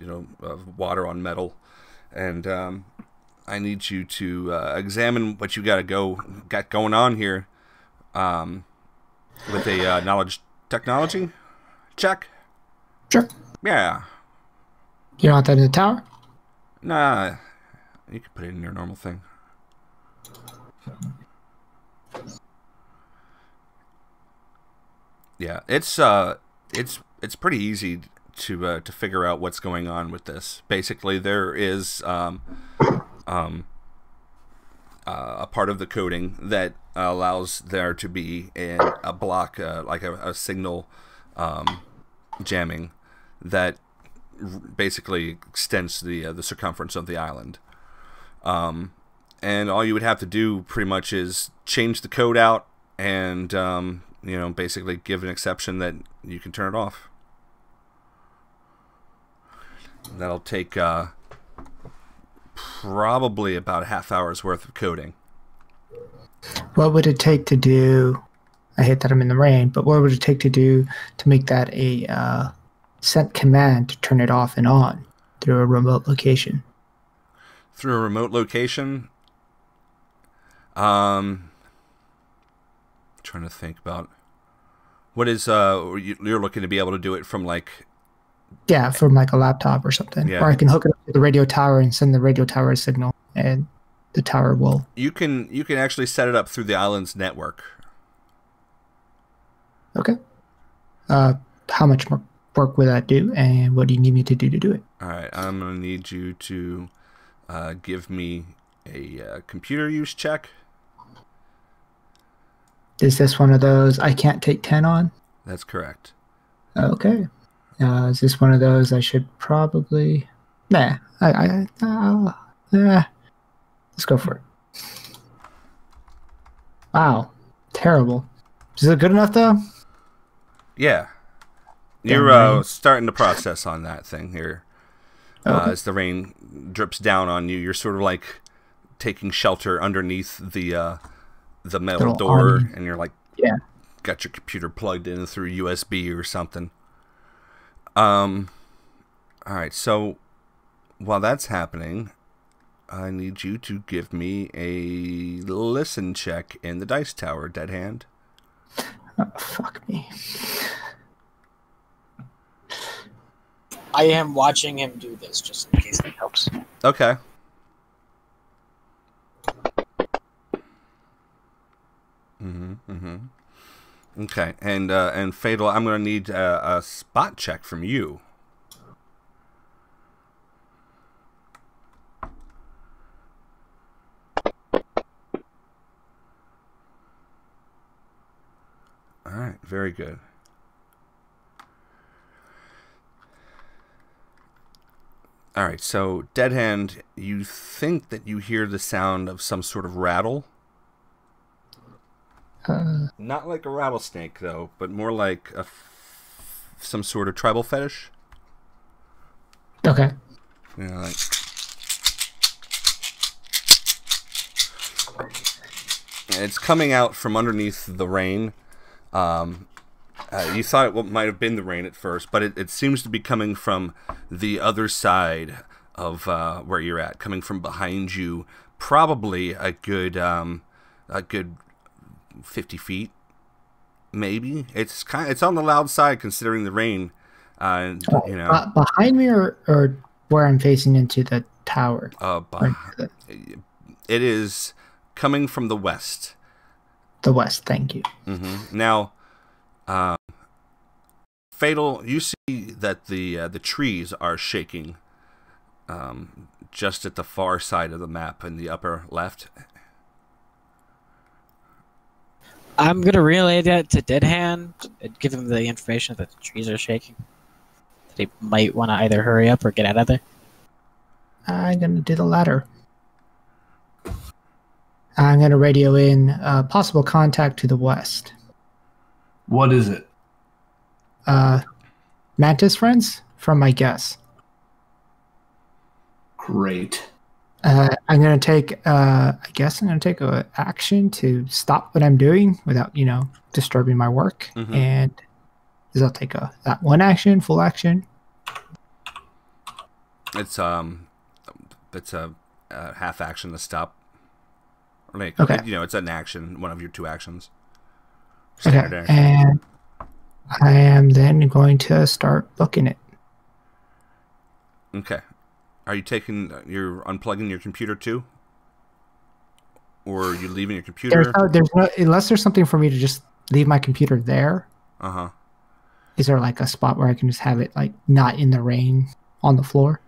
you know, of water on metal. And um, I need you to uh, examine what you gotta go got going on here um, with a uh, knowledge technology check. Sure. Yeah. You don't want that in the tower? Nah. You can put it in your normal thing. Yeah, it's uh, it's it's pretty easy to uh, to figure out what's going on with this. Basically, there is um, um, uh, a part of the coding that allows there to be a, a block, uh, like a, a signal um, jamming, that basically extends the uh, the circumference of the island. Um, and all you would have to do pretty much is change the code out and, um, you know, basically give an exception that you can turn it off. That'll take, uh, probably about a half hour's worth of coding. What would it take to do, I hate that I'm in the rain, but what would it take to do to make that a, uh, sent command to turn it off and on through a remote location? Through a remote location. Um, I'm trying to think about what is uh you're looking to be able to do it from, like, yeah, from like a laptop or something. Yeah. Or I can hook it up to the radio tower and send the radio tower a signal, and the tower will. You can you can actually set it up through the island's network. Okay. Uh, how much more work would that do, and what do you need me to do to do it? All right, I'm gonna need you to. Uh, give me a uh, computer use check. Is this one of those I can't take ten on? That's correct. Okay. Uh, is this one of those I should probably... Nah. I, I, I'll, uh, let's go for it. Wow. Terrible. Is it good enough, though? Yeah. You're uh, starting the process on that thing here. Uh, okay. As the rain drips down on you, you're sort of like taking shelter underneath the uh, the metal Little door, awning. And you're like, yeah, got your computer plugged in through U S B or something. Um, all right. So while that's happening, I need you to give me a listen check in the dice tower, dead hand. Oh, fuck me. I am watching him do this, just in case it helps. Okay. Mm-hmm, mm-hmm. Okay, and, uh, and Fatal, I'm going to need uh, a spot check from you. All right, very good. All right, so Dead Hand, you think that you hear the sound of some sort of rattle? Uh, Not like a rattlesnake, though, but more like a f some sort of tribal fetish. Okay. You know, like... It's coming out from underneath the rain. Um... Uh, you thought it might have been the rain at first, but it, it seems to be coming from the other side of uh, where you're at, coming from behind you, probably a good um, a good fifty feet, maybe. It's kind of, it's on the loud side considering the rain. Uh, oh, you know, uh, behind me or, or where I'm facing into the tower. Uh, by, it is coming from the west. The west, thank you. Mm-hmm. Now. Um, Fatal, you see that the uh, the trees are shaking um, just at the far side of the map in the upper left. I'm going to relay that to Dead Hand and give him the information that the trees are shaking. They might want to either hurry up or get out of there. I'm going to do the latter. I'm going to radio in uh, possible contact to the west. What is it? Uh, Mantis friends, from my guess. Great. Uh, I'm gonna take. Uh, I guess I'm gonna take a action to stop what I'm doing without, you know, disturbing my work. Mm-hmm. And I'll take a that one action, full action. It's um, it's a uh, half action to stop. Like, okay. You know, it's an action, one of your two actions. Standard okay. action. And I am then going to start booking it. Okay. Are you taking, you're unplugging your computer too? Or are you leaving your computer? There's no, there's no, unless there's something for me to just leave my computer there. Uh-huh. Is there like a spot where I can just have it like not in the rain on the floor?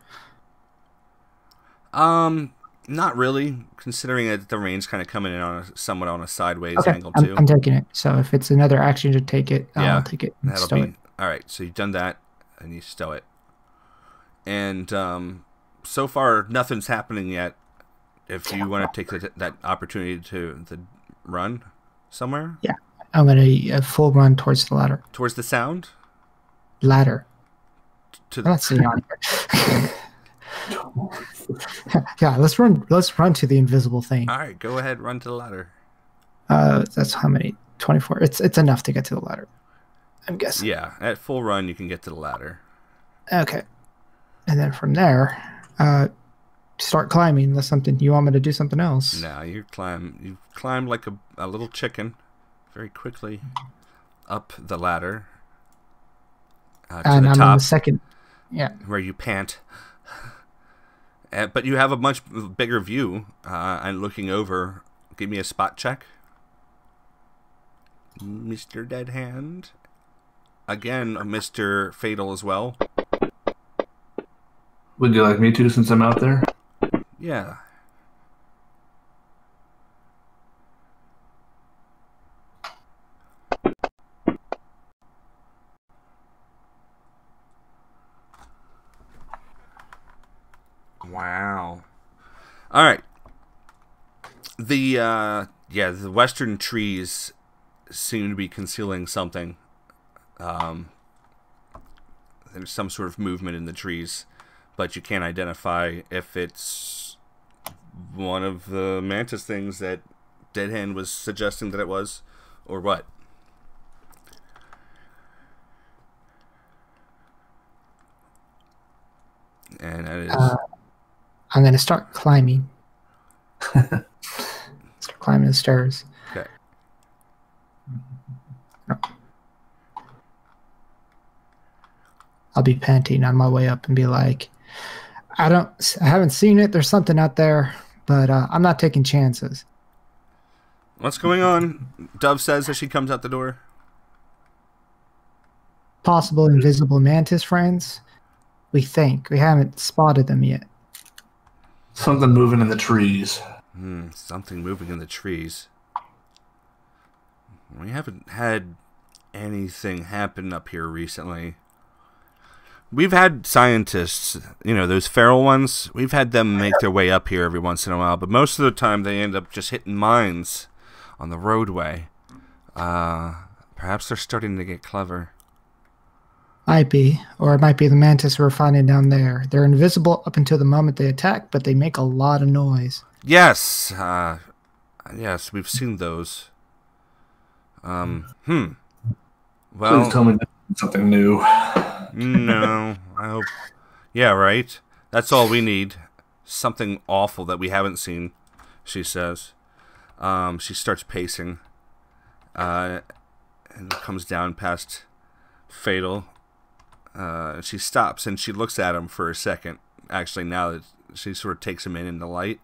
Um, not really, considering that the rain's kind of coming in on a, somewhat on a sideways okay, angle I'm, too. I'm taking it. So if it's another action to take it, yeah, I'll take it. And stow be, it. All right. So you've done that and you stow it. And um, so far nothing's happening yet. If you yeah. want to take the, that opportunity to, to run somewhere? Yeah. I'm going to uh, full run towards the ladder. Towards the sound? Ladder. To the I'm not sitting on it. Yeah, let's run Let's run to the invisible thing. All right, go ahead. Run to the ladder. Uh, that's how many? twenty-four. It's, it's enough to get to the ladder, I'm guessing. Yeah, at full run, you can get to the ladder. Okay. And then from there... Uh, start climbing unless something you want me to do something else. No, you climb you climb like a, a little chicken very quickly up the ladder uh, to and the I'm top on the second yeah where you pant uh, but you have a much bigger view uh, and looking over. Give me a spot check, Mister Dead Hand, again Mister Fatal as well. Would you like me to since I'm out there? Yeah. Wow. All right. The uh, yeah, the western trees seem to be concealing something. Um, there's some sort of movement in the trees, but you can't identify if it's one of the mantis things that Dead Hand was suggesting that it was, or what? And that is. Uh, I'm going to start climbing. Start climbing the stairs. Okay. I'll be panting on my way up and be like, I don't. I haven't seen it. There's something out there, but uh, I'm not taking chances. What's going on? Dove says as she comes out the door. Possible invisible mantis friends. We think we haven't spotted them yet. Something moving in the trees. Hmm. Something moving in the trees. We haven't had anything happen up here recently. We've had scientists, you know, those feral ones, we've had them make their way up here every once in a while, but most of the time they end up just hitting mines on the roadway. Uh, perhaps they're starting to get clever. Might be, or it might be the mantis we're finding down there. They're invisible up until the moment they attack, but they make a lot of noise. Yes, uh, yes, we've seen those. Um, hmm. Well, please tell me something new. No, I hope. Yeah, right. That's all we need. Something awful that we haven't seen, she says. Um, she starts pacing, uh, and comes down past Fatal. Uh, she stops and she looks at him for a second. Actually, now that she sort of takes him in in the light,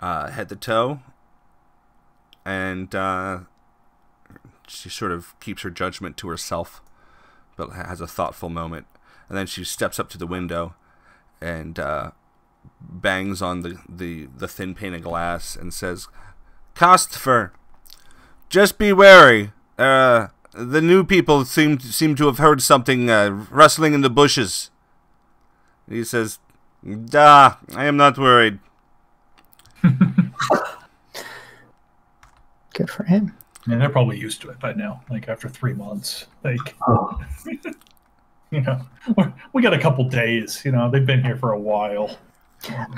uh, head to toe, and uh, she sort of keeps her judgment to herself, but has a thoughtful moment. And then she steps up to the window and uh, bangs on the, the, the thin pane of glass and says, Kostifer, just be wary. Uh, the new people seem, seem to have heard something uh, rustling in the bushes. He says, "Duh, I am not worried." Good for him. And they're probably used to it by now, like after three months. Like, oh. You know, we're, we got a couple days, you know, they've been here for a while.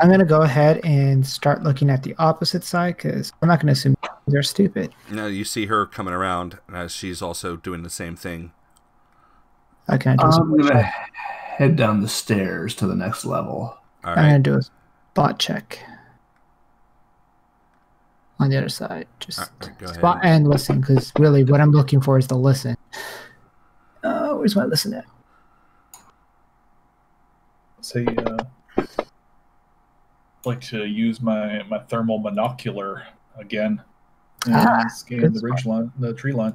I'm going to go ahead and start looking at the opposite side because I'm not going to assume they're stupid. No, you see her coming around as she's also doing the same thing. Okay, I'm going to head down the stairs to the next level. All right. I'm going to do spot check on the other side. Just right, right, spot ahead. And listen, because really what I'm looking for is the listen. Uh, where's my listen at? Say, uh, I'd like to use my my thermal monocular again and ah, scan the ridge line, the tree line.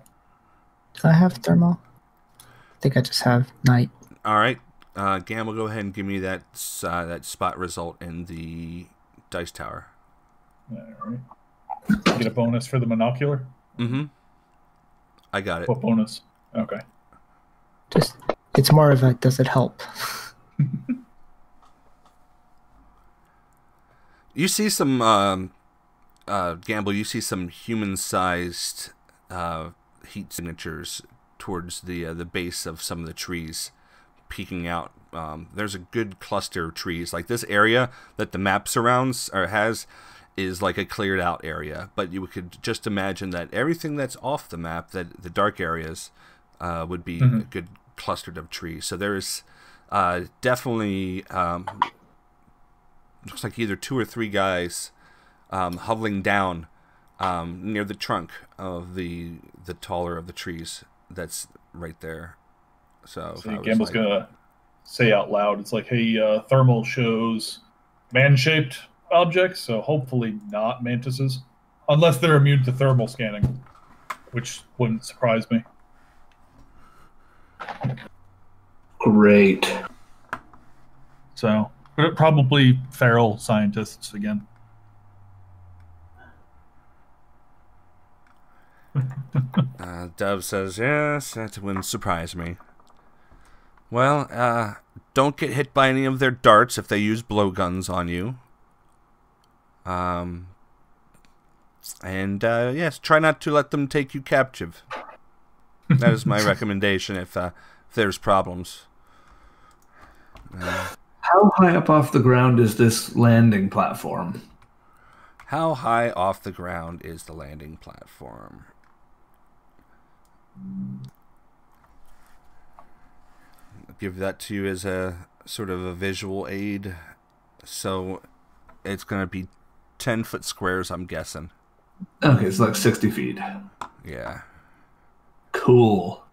Do I have thermal? I think I just have night. All right, uh, Gam will go ahead and give me that uh, that spot result in the dice tower. All right. Get a bonus for the monocular. Mm-hmm. I got it. What bonus? Okay. Just it's more of a does it help? You see some um, uh, Gamble. You see some human-sized uh, heat signatures towards the uh, the base of some of the trees, peeking out. Um, there's a good cluster of trees. Like this area that the map surrounds or has is like a cleared-out area. But you could just imagine that everything that's off the map, that the dark areas, uh, would be mm-hmm. a good clustered of trees. So there's uh, definitely. Um, Looks like either two or three guys um, hoveling down um, near the trunk of the the taller of the trees that's right there. So, so Gamble's like, gonna say out loud, it's like, hey, uh, thermal shows man-shaped objects, so hopefully not mantises, unless they're immune to thermal scanning, which wouldn't surprise me. Great. So. Probably feral scientists again. uh, Dove says, yes, that wouldn't surprise me. Well, uh, don't get hit by any of their darts if they use blowguns on you. Um, and, uh, yes, try not to let them take you captive. That is my recommendation if, uh, if there's problems. Uh, How high up off the ground is this landing platform? How high off the ground is the landing platform? I'll give that to you as a sort of a visual aid. So it's going to be ten foot squares, I'm guessing. Okay, it's like sixty feet. Yeah. Cool.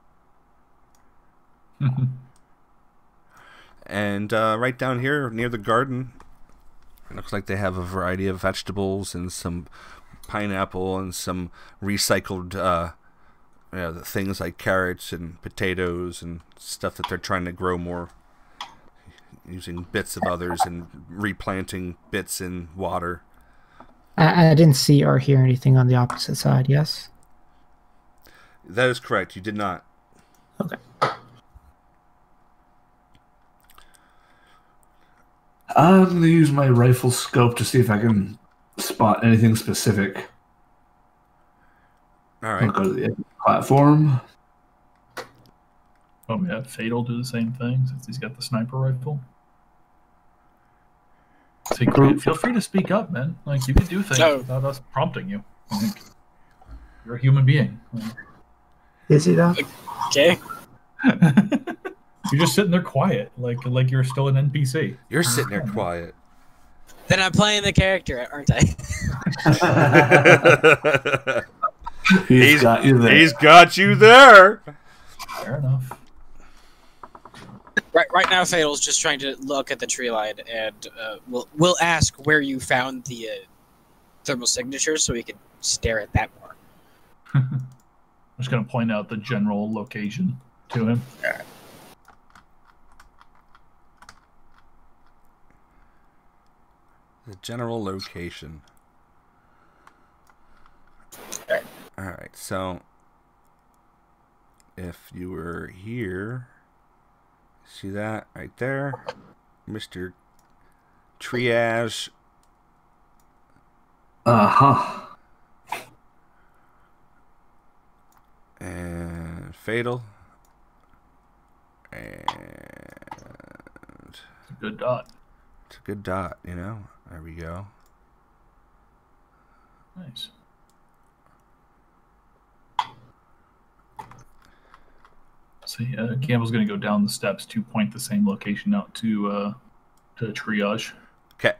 And uh, right down here near the garden, it looks like they have a variety of vegetables and some pineapple and some recycled uh, you know, things like carrots and potatoes and stuff that they're trying to grow more, using bits of others and replanting bits in water. I, I didn't see or hear anything on the opposite side, yes? That is correct. You did not. Okay. I'm going to use my rifle scope to see if I can spot anything specific. All right. I'll go to the platform. Oh, yeah. Fatal do the same thing since he's got the sniper rifle. See, great. Feel free to speak up, man. Like, you can do things no. without us prompting you. Like, you're a human being. Is he that? Okay. You're just sitting there quiet, like like you're still an N P C. You're sitting there quiet. Then I'm playing the character, aren't I? he's, he's got you there. He's got you there. Fair enough. Right, right now, Fatal's just trying to look at the tree line, and uh, we'll we'll ask where you found the uh, thermal signatures so we can stare at that more. I'm just gonna point out the general location to him. All right. The general location. All right, so if you were here, see that right there, Mister Triage. Uh-huh. And Fatal. And it's a good dot. It's a good dot, you know. There we go. Nice. See, uh, Campbell's going to go down the steps to point the same location out to uh, to Triage. Okay.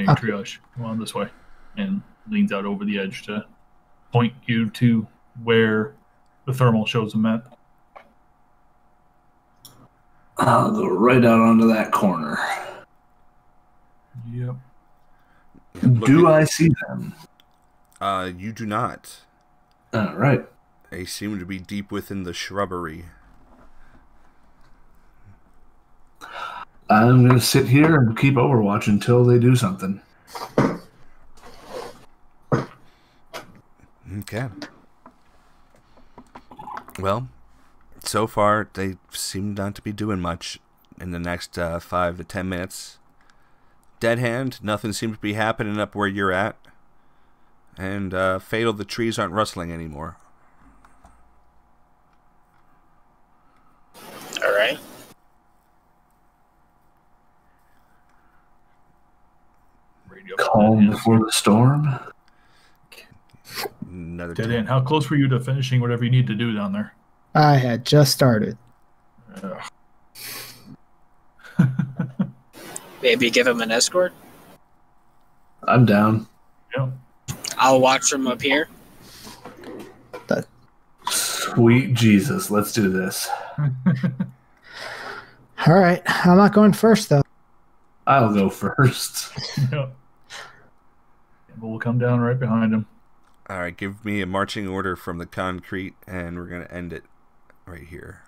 Hey, okay. Triage, come on this way. And leans out over the edge to point you to where the thermal shows a map. I'll go right out onto that corner. Yep. Do I see them? Uh, you do not. All right. They seem to be deep within the shrubbery. I'm going to sit here and keep overwatch until they do something. Okay. Well, so far, they seem not to be doing much in the next uh, five to ten minutes. Dead Hand, nothing seems to be happening up where you're at. And uh, Fatal, the trees aren't rustling anymore. All right. Calm before the storm. Another Dead End, how close were you to finishing whatever you need to do down there? I had just started. Maybe give him an escort? I'm down. Yeah. I'll watch from up here. That... Sweet Jesus, let's do this. All right, I'm not going first, though. I'll go first. Yeah. But we'll come down right behind him. All right, give me a marching order from the concrete, and we're going to end it right here.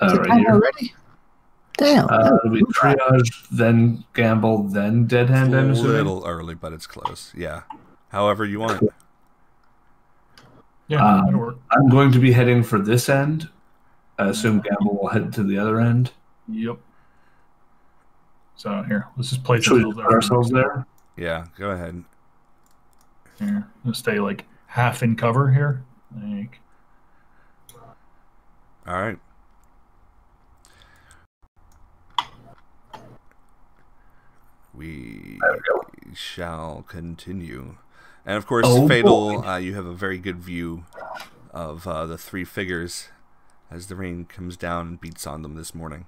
Uh, right here. Already? Damn. Uh, we triage, then gamble, then Dead Hand. I'm assuming. A little early, but it's close. Yeah. However you want. Cool. Yeah, um, that'll work. I'm going to be heading for this end. I assume gamble will head to the other end. Yep. So here, let's just place ourselves there. ourselves there. Yeah, go ahead. Here, let's stay like half in cover here. Like... All right. We shall continue, and of course, oh, Fatal. Uh, you have a very good view of uh, the three figures as the rain comes down and beats on them this morning.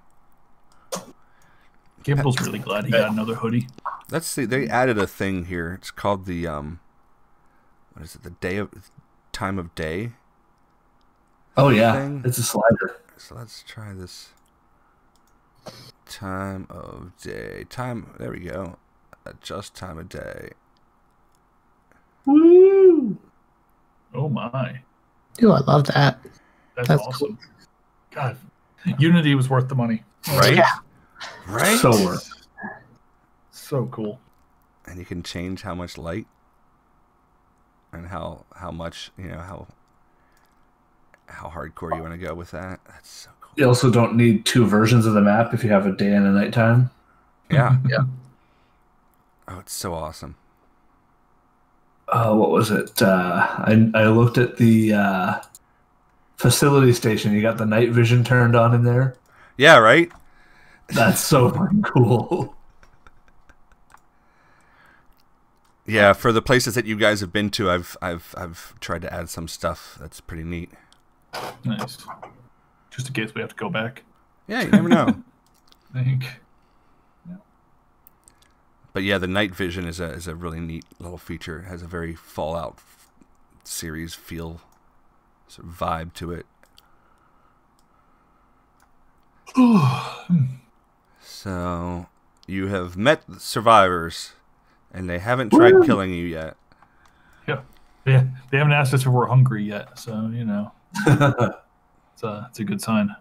Gimble's really glad he got another hoodie. Let's see. They added a thing here. It's called the um. What is it? The day of time of day. Oh yeah, thing? It's a slider. So let's try this. Time of day. Time. There we go. Adjust time of day. Woo! Oh my! Dude, I love that. That's, That's awesome. Cool. God, Unity was worth the money, right? Yeah. Right? So worth. So cool. And you can change how much light and how how much, you know, how how hardcore you want to go with that. That's so cool. You also don't need two versions of the map if you have a day and a nighttime. Yeah. Yeah. Oh, it's so awesome. Uh, what was it? Uh, I, I looked at the uh, facility station. You got the night vision turned on in there? Yeah, right? That's so cool. Yeah, for the places that you guys have been to, I've I've I've tried to add some stuff that's pretty neat. Nice. Just in case we have to go back. Yeah, you never know. I think. Yeah. But yeah, the night vision is a is a really neat little feature. It has a very Fallout series feel, sort of vibe to it. So you have met the survivors, and they haven't tried Woo! killing you yet. Yeah, yeah, they haven't asked us if we're hungry yet, so you know, it's a it's a good sign.